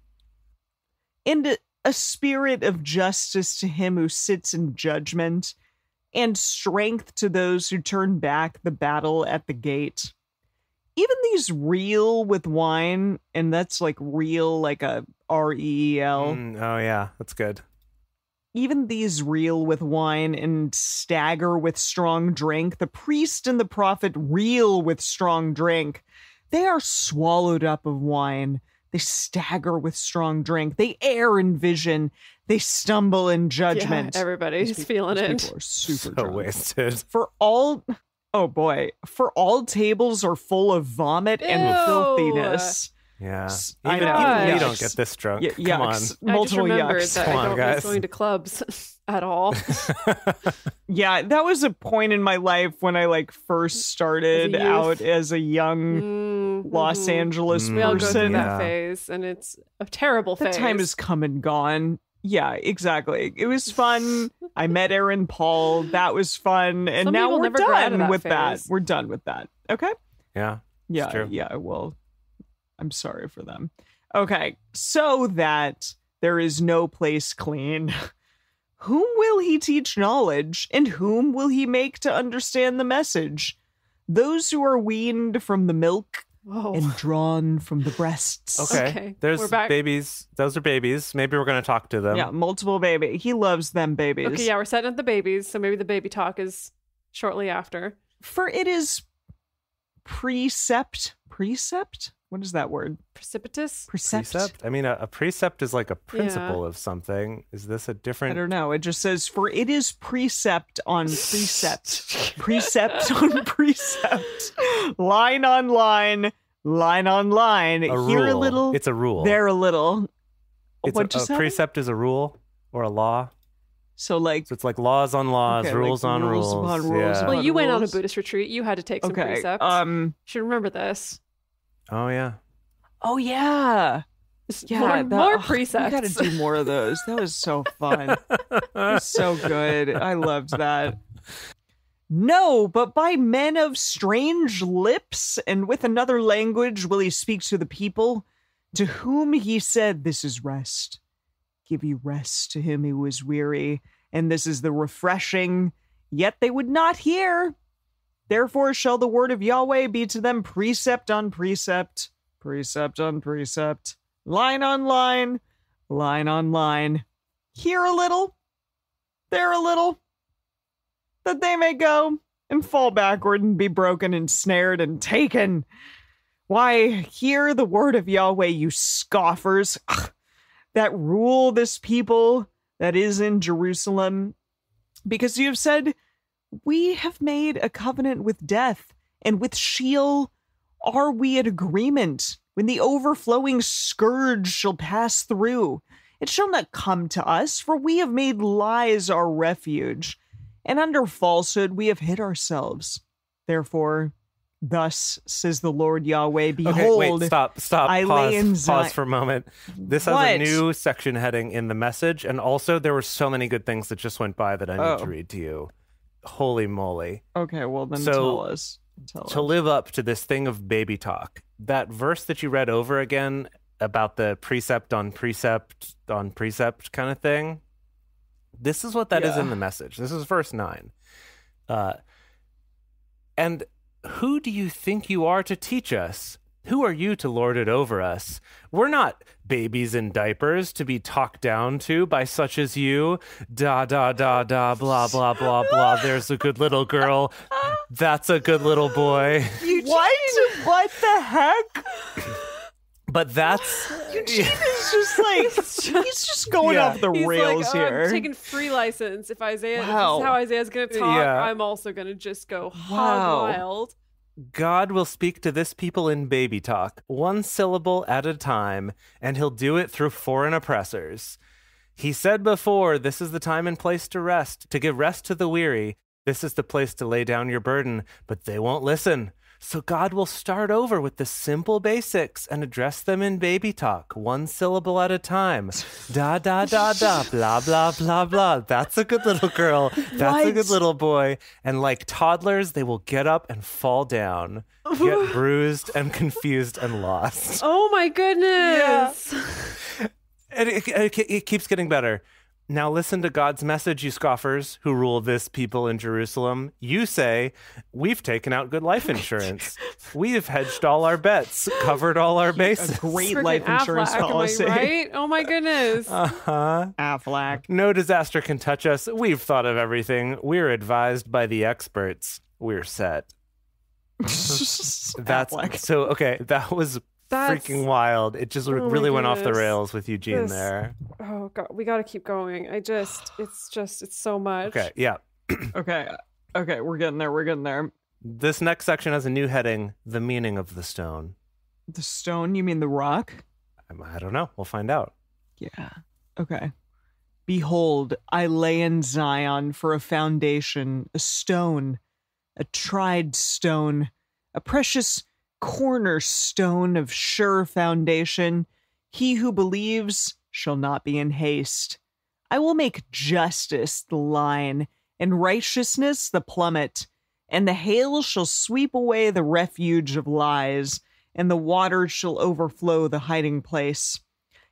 And it, a spirit of justice to him who sits in judgment, and strength to those who turn back the battle at the gate. Even these reel with wine, and that's like reel, like a R E E L. Mm, oh, yeah, that's good. Even these reel with wine and stagger with strong drink. The priest and the prophet reel with strong drink. They are swallowed up of wine. They stagger with strong drink. They err in vision. They stumble in judgment. Yeah, everybody's people, feeling it. People are super so drunk. Wasted. For all, oh boy, for all tables are full of vomit Ew. and filthiness. Yeah, even, I know. Even we don't get this drunk. Y- Come on, multiple yucks. That Come on, I don't guys. Miss going to clubs at all. Yeah, that was a point in my life when I like first started as out as a young. Mm. Los mm-hmm. Angeles person. We all go through that yeah. phase, and it's a terrible that phase. The time has come and gone. Yeah, exactly. It was fun. I met Aaron Paul. That was fun. And Some now we're done that with phase. that. We're done with that. Okay? Yeah. Yeah. True. Yeah. Well, I'm sorry for them. Okay. So that there is no place clean. Whom will he teach knowledge, and whom will he make to understand the message? Those who are weaned from the milk Whoa. And drawn from the breasts. Okay, okay. There's babies. Those are babies. Maybe we're going to talk to them. Yeah, multiple baby. He loves them babies. Okay, yeah, we're setting up the babies, so maybe the baby talk is shortly after. For it is precept. Precept? What is that word? Precipitous? Precept. Precept? I mean, a, a precept is like a principle yeah. of something. Is this a different... I don't know. It just says, for it is precept on precept. Precept on precept. Line on line. Line on line. A Here rule. a little. It's a rule. There a little. It's What'd a, you a say? Precept is a rule or a law. So like, so it's like laws on laws, okay, rules, like on rules, rules on rules. Yeah. Well, you went on a Buddhist retreat. You had to take some okay, precepts. Um, you should remember this. Oh, yeah. Oh, yeah. Yeah, more, that, more precepts. Oh, we got to do more of those. That was so fun. It was so good. I loved that. No, but by men of strange lips and with another language will he speak to the people, to whom he said, this is rest. Give you rest to him who is weary, and this is the refreshing. Yet they would not hear. Therefore shall the word of Yahweh be to them precept on precept, precept on precept, line on line, line on line. Here a little, there a little, that they may go and fall backward and be broken and snared and taken. Why, hear the word of Yahweh, you scoffers, that rule this people that is in Jerusalem, because you have said, we have made a covenant with death, and with Sheol are we at agreement. When the overflowing scourge shall pass through, it shall not come to us, for we have made lies our refuge, and under falsehood we have hid ourselves. Therefore, thus says the Lord Yahweh, behold, okay, wait, stop, stop, I pause, lay in Zion. Pause for a moment. This has what? a new section heading in the message, and also there were so many good things that just went by that I need oh. to read to you. Holy moly. Okay, well then so, tell us. Tell to us. live up to this thing of baby talk, that verse that you read over again about the precept on precept on precept kind of thing, this is what that yeah. is in the message. This is verse nine. Uh, and who do you think you are to teach us? Who are you to lord it over us? We're not babies in diapers to be talked down to by such as you. Da, da, da, da, blah, blah, blah, blah. There's a good little girl. That's a good little boy. Eugene, what? What the heck? But that's... Eugene is just like... He's just going yeah. off the he's rails like, oh, here. I'm taking free license. If Isaiah... Wow. This is how Isaiah's going to talk. Yeah. I'm also going to just go hog wild. God will speak to this people in baby talk, one syllable at a time, and he'll do it through foreign oppressors. He said before, this is the time and place to rest, to give rest to the weary. This is the place to lay down your burden, but they won't listen. So God will start over with the simple basics and address them in baby talk, one syllable at a time. Da, da, da, da, blah, blah, blah, blah. That's a good little girl. That's what? a good little boy. And like toddlers, they will get up and fall down, get bruised and confused and lost. Oh, my goodness. Yeah. And it, it, it keeps getting better. Now listen to God's message, you scoffers who rule this people in Jerusalem. You say, we've taken out good life insurance. We've hedged all our bets, covered all our bases. A great Freaking life insurance Aflac, policy. Am I right? Oh my goodness. Uh-huh. Aflac. No disaster can touch us. We've thought of everything. We're advised by the experts. We're set. That's Aflac. So, okay, that was... That's, freaking wild. It just oh really went off the rails with Eugene this, there. Oh, God. We got to keep going. I just, it's just, it's so much. Okay. Yeah. okay. Okay. We're getting there. We're getting there. This next section has a new heading, the meaning of the stone. The stone? You mean the rock? I, I don't know. We'll find out. Yeah. Okay. Behold, I lay in Zion for a foundation, a stone, a tried stone, a precious cornerstone of sure foundation. He who believes shall not be in haste. I will make justice the line, and righteousness the plummet, and the hail shall sweep away the refuge of lies, and the water shall overflow the hiding place.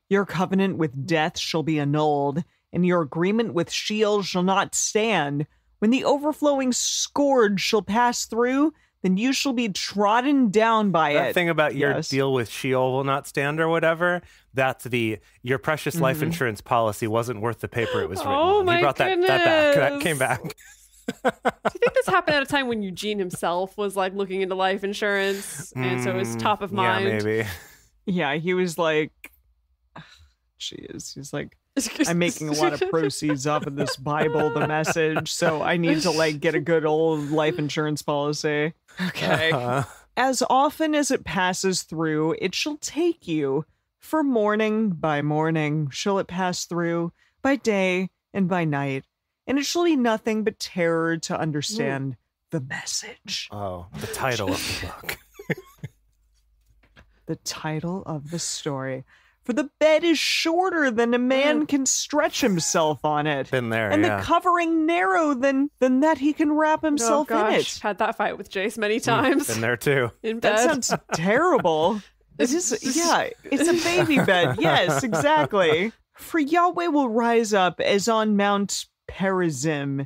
Your covenant with death shall be annulled, and your agreement with Sheol shall not stand. When the overflowing scourge shall pass through, then you shall be trodden down by that it. That thing about your yes. deal with Sheol will not stand or whatever, that's the, your precious mm-hmm. life insurance policy wasn't worth the paper it was written oh on. My he brought that, that back. That came back. Do you think this happened at a time when Eugene himself was like looking into life insurance? And mm, so it was top of mind. Yeah, maybe. Yeah, he was like, jeez, he's like, I'm making a lot of proceeds off of this Bible, the message. So I need to like get a good old life insurance policy. Okay. Uh-huh. As often as it passes through, it shall take you, for morning by morning shall it pass through, by day and by night. And it shall be nothing but terror to understand Ooh. the message. Oh, the title of the book. The title of the story. For the bed is shorter than a man can stretch himself on it. Been there, and yeah. the covering narrow than, than that he can wrap himself oh, gosh. in it. Had that fight with Jace many times. Been there too. In bed. That sounds terrible. This is, yeah, it's a baby bed. Yes, exactly. For Yahweh will rise up as on Mount Perizim,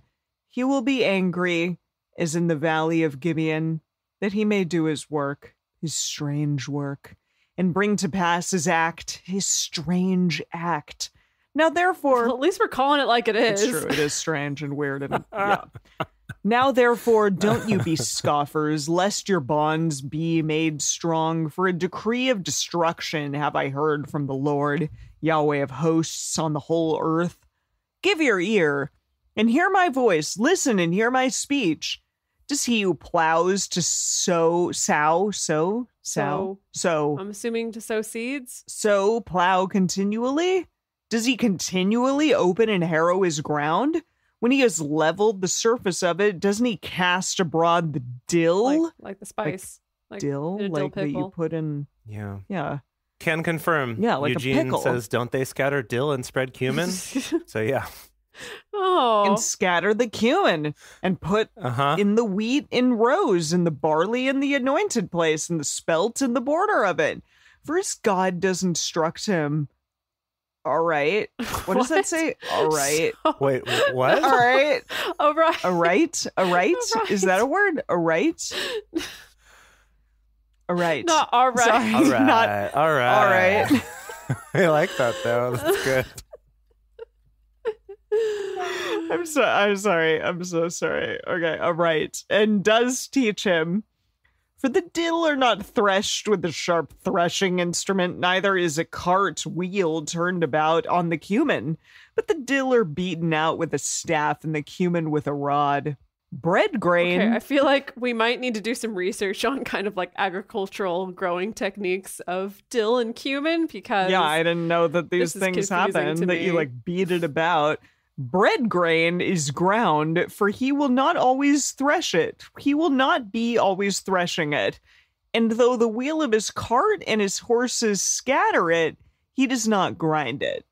he will be angry as in the valley of Gibeon, that he may do his work, his strange work, and bring to pass his act, his strange act. Now therefore, well, at least we're calling it like it is. It's true, it is strange and weird. And, yeah. Now therefore, don't you be scoffers, lest your bonds be made strong, for a decree of destruction have I heard from the Lord, Yahweh of hosts, on the whole earth. Give your ear and hear my voice. Listen and hear my speech. Does he who plows to sow, sow, sow, sow, sow? I'm assuming to sow seeds. So plow continually? Does he continually open and harrow his ground? When he has leveled the surface of it, doesn't he cast abroad the dill? Like, like the spice. Like, like dill, in a dill like pickle. That you put in. Yeah. Yeah. Can confirm. Yeah, like Eugene a pickle. says, don't they scatter dill and spread cumin? So yeah. Oh. And scatter the cumin and put uh-huh. in the wheat in rows, and the barley in the anointed place, and the spelt in the border of it. First, God does instruct him. All right. What, what? does that say? All right. So... Wait, what? All right. All right. All right. All right. Is that a word? All right. All right. Not all right. Sorry, all right. Not, all right. All right. I like that though. That's good. I'm so I'm sorry. I'm so sorry. Okay. All right. And does teach him, for the dill are not threshed with a sharp threshing instrument, neither is a cart wheel turned about on the cumin, but the dill are beaten out with a staff and the cumin with a rod. Bread grain. Okay, I feel like we might need to do some research on kind of like agricultural growing techniques of dill and cumin, because yeah, I didn't know that these things happen, that you like beat it about. Bread grain is ground, for he will not always thresh it. He will not be always threshing it. And though the wheel of his cart and his horses scatter it, he does not grind it.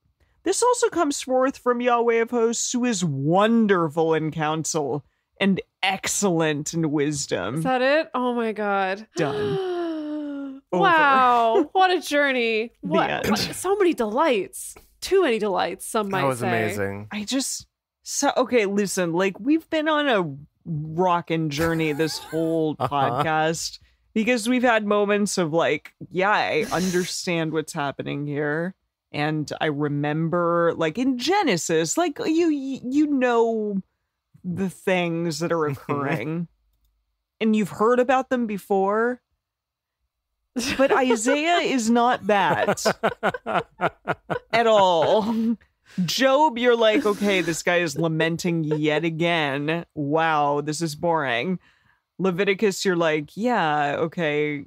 This also comes forth from Yahweh of hosts, who is wonderful in counsel and excellent in wisdom. Is that it? Oh my God. Done. Wow. What a journey. What, what? So many delights. Too many delights, some might say. That was say. amazing. I just... so Okay, listen. Like, we've been on a rockin' journey this whole uh-huh. podcast, because we've had moments of like, yeah, I understand what's happening here. And I remember, like, in Genesis, like, you you know... the things that are occurring and you've heard about them before, but Isaiah is not that at all. Job, you're like, okay, this guy is lamenting yet again. Wow, this is boring. Leviticus, you're like, yeah, okay,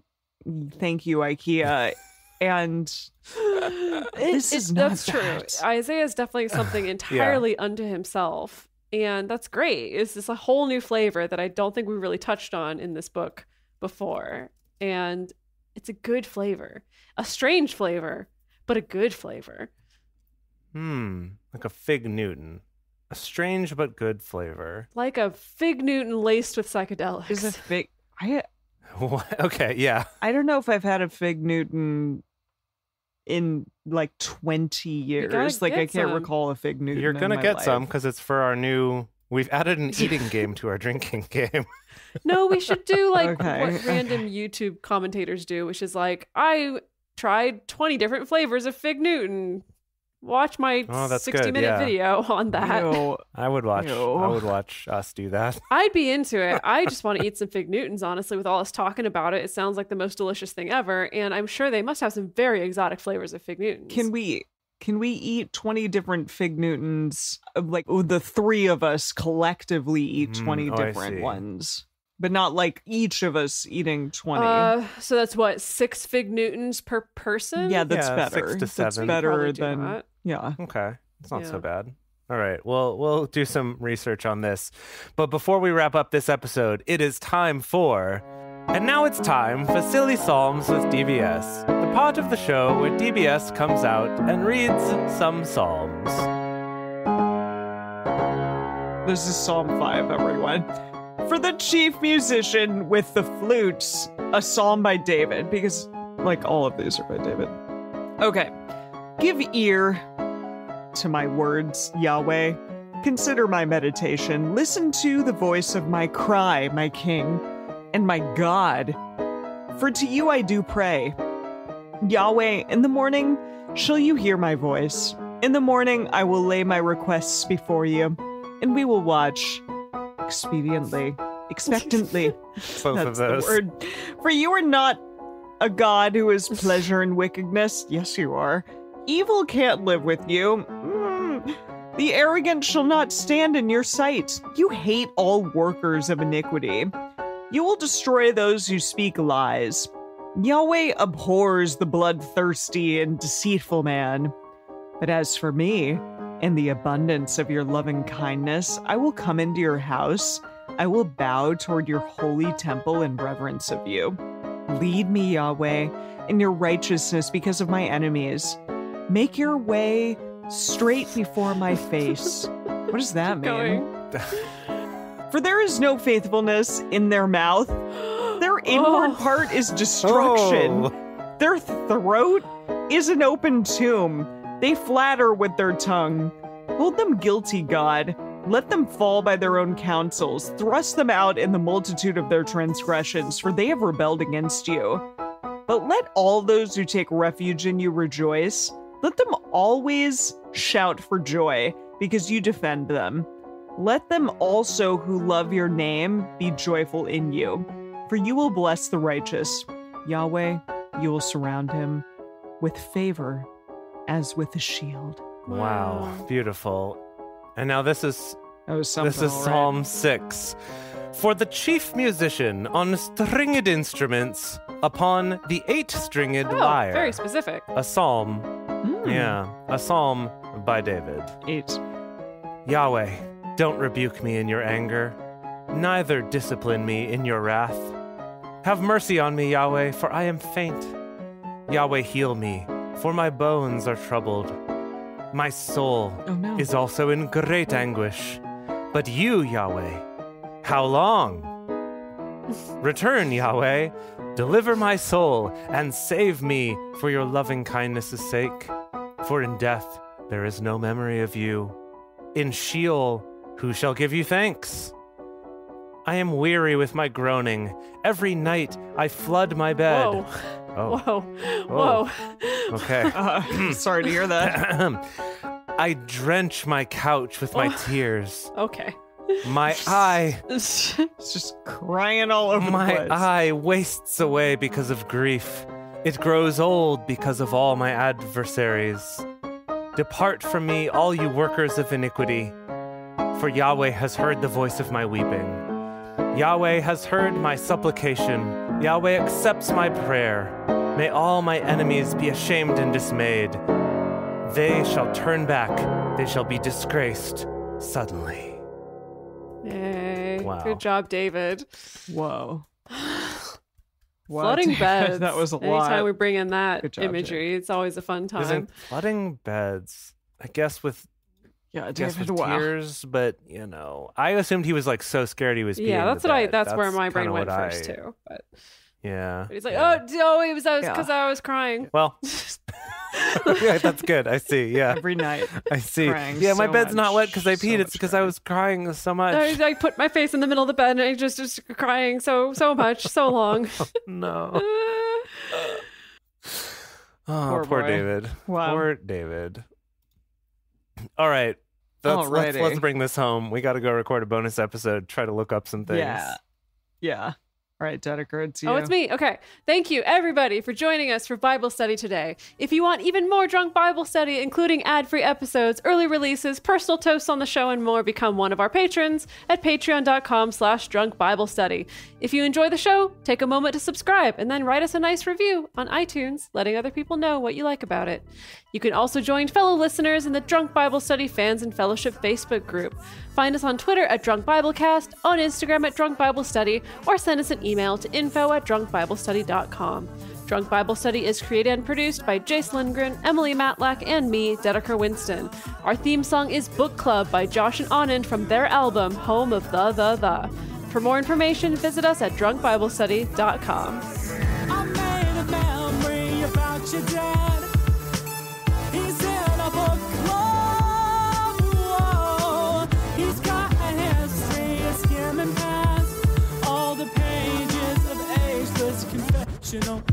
thank you, IKEA. And this it, is it, not that's that. True. Isaiah is definitely something entirely yeah. unto himself. And that's great. It's just a whole new flavor that I don't think we really touched on in this book before. And it's a good flavor. A strange flavor, but a good flavor. Hmm. Like a fig Newton. A strange but good flavor. Like a fig Newton laced with psychedelics. Is a fig... I... What? Okay, yeah. I don't know if I've had a fig Newton... in like twenty years. Like I can't some. recall a fig Newton. You're gonna get life. some, because it's for our new We've added an eating game to our drinking game. No, we should do like okay. what random YouTube commentators do, which is like, I tried twenty different flavors of Fig Newton. Watch my oh, sixty-minute yeah. video on that. Ew. I would watch. Ew. I would watch us do that. I'd be into it. I just want to eat some Fig Newtons, honestly, with all us talking about it. It sounds like the most delicious thing ever, and I'm sure they must have some very exotic flavors of Fig Newtons. Can we... Can we eat twenty different Fig Newtons? Like the three of us collectively eat twenty mm, oh, different ones, but not like each of us eating twenty. Uh, so that's what, six Fig Newtons per person? Yeah, that's yeah, better. Six to seven. That's better than that. Yeah. Okay, it's not yeah. so bad. All right, well, we'll do some research on this. But before we wrap up this episode, it is time for... And now it's time for Silly Psalms with D B S, the part of the show where D B S comes out and reads some psalms. This is Psalm five, everyone. For the chief musician with the flutes, a psalm by David, because, like, all of these are by David. Okay. Give ear to my words, Yahweh. Consider my meditation. Listen to the voice of my cry, my King, and my God, for to you I do pray. Yahweh, in the morning shall you hear my voice. In the morning I will lay my requests before you, and we will watch expediently, expectantly. Both that's of those. The word. For you are not a God who is pleasure in wickedness. Yes, you are. Evil can't live with you. Mm. The arrogant shall not stand in your sight. You hate all workers of iniquity. You will destroy those who speak lies. Yahweh abhors the bloodthirsty and deceitful man. But as for me, in the abundance of your loving kindness, I will come into your house. I will bow toward your holy temple in reverence of you. Lead me, Yahweh, in your righteousness because of my enemies. Make your way straight before my face. What does that mean? For there is no faithfulness in their mouth. Their inward oh. part is destruction. Oh. Their throat is an open tomb. They flatter with their tongue. Hold them guilty, God. Let them fall by their own counsels. Thrust them out in the multitude of their transgressions, for they have rebelled against you. But let all those who take refuge in you rejoice. Let them always shout for joy, because you defend them. Let them also who love your name be joyful in you, for you will bless the righteous. Yahweh, you will surround him with favor as with a shield. Wow, wow. Beautiful. And now this is that was something, this is right? Psalm six. For the chief musician on stringed instruments upon the eight-stringed oh, lyre. Very specific. A psalm. Mm. Yeah, a psalm by David. Eight. Yahweh, don't rebuke me in your anger, neither discipline me in your wrath. Have mercy on me, Yahweh, for I am faint. Yahweh, heal me, for my bones are troubled. My soul oh, no. is also in great anguish. But you, Yahweh, how long? Return, Yahweh, deliver my soul, and save me for your loving kindness' sake. For in death there is no memory of you. In Sheol, who shall give you thanks? I am weary with my groaning. Every night I flood my bed. Whoa. Oh. Whoa. Whoa. Whoa. Okay. Uh, sorry to hear that. I drench my couch with my oh. tears. Okay. My eye... It's just crying all over my the place. My eye wastes away because of grief. It grows old because of all my adversaries. Depart from me, all you workers of iniquity. For Yahweh has heard the voice of my weeping. Yahweh has heard my supplication. Yahweh accepts my prayer. May all my enemies be ashamed and dismayed. They shall turn back. They shall be disgraced suddenly. Yay. Wow. Good job, David. Whoa. What? Flooding beds. That was a lot. Anytime we bring in that job, imagery, Jay. It's always a fun time. Isn't flooding beds, I guess with... Yeah, David, wow. tears, but you know, I assumed he was like so scared he was. Yeah, that's what bed. I. That's, that's where my brain went first I, too. But yeah, but he's like, yeah. oh, oh, it was because I, yeah. I was crying. Well, Yeah, that's good. I see. Yeah. Every night. I see. Yeah, my so bed's much, not wet because I peed. So it's because I was crying so much. I, I put my face in the middle of the bed and I just was crying so, so much, so long. Oh, no. Oh, poor, poor David. Wow. Poor David. All right. That's, let's, let's bring this home. We got to go record a bonus episode, try to look up some things. Yeah. Yeah. All right, Dedeker, it's you. Oh, it's me. Okay. Thank you, everybody, for joining us for Bible Study today. If you want even more Drunk Bible Study, including ad-free episodes, early releases, personal toasts on the show, and more, become one of our patrons at patreon.com slash drunk Bible study. If you enjoy the show, take a moment to subscribe and then write us a nice review on iTunes, letting other people know what you like about it. You can also join fellow listeners in the Drunk Bible Study Fans and Fellowship Facebook group. Find us on Twitter at Drunk Biblecast, on Instagram at Drunk Bible Study, or send us an email to info at drunk bible study dot com. Drunk Bible Study is created and produced by Jace Lindgren, Emily Matlack, and me, Dedeker Winston. Our theme song is Book Club by Josh and Anand from their album, Home of the The The. For more information, visit us at drunk bible study dot com. I made a memory about your dad. He's in a book club. Whoa. He's got a history of skimming past all the pages of ageless confessional.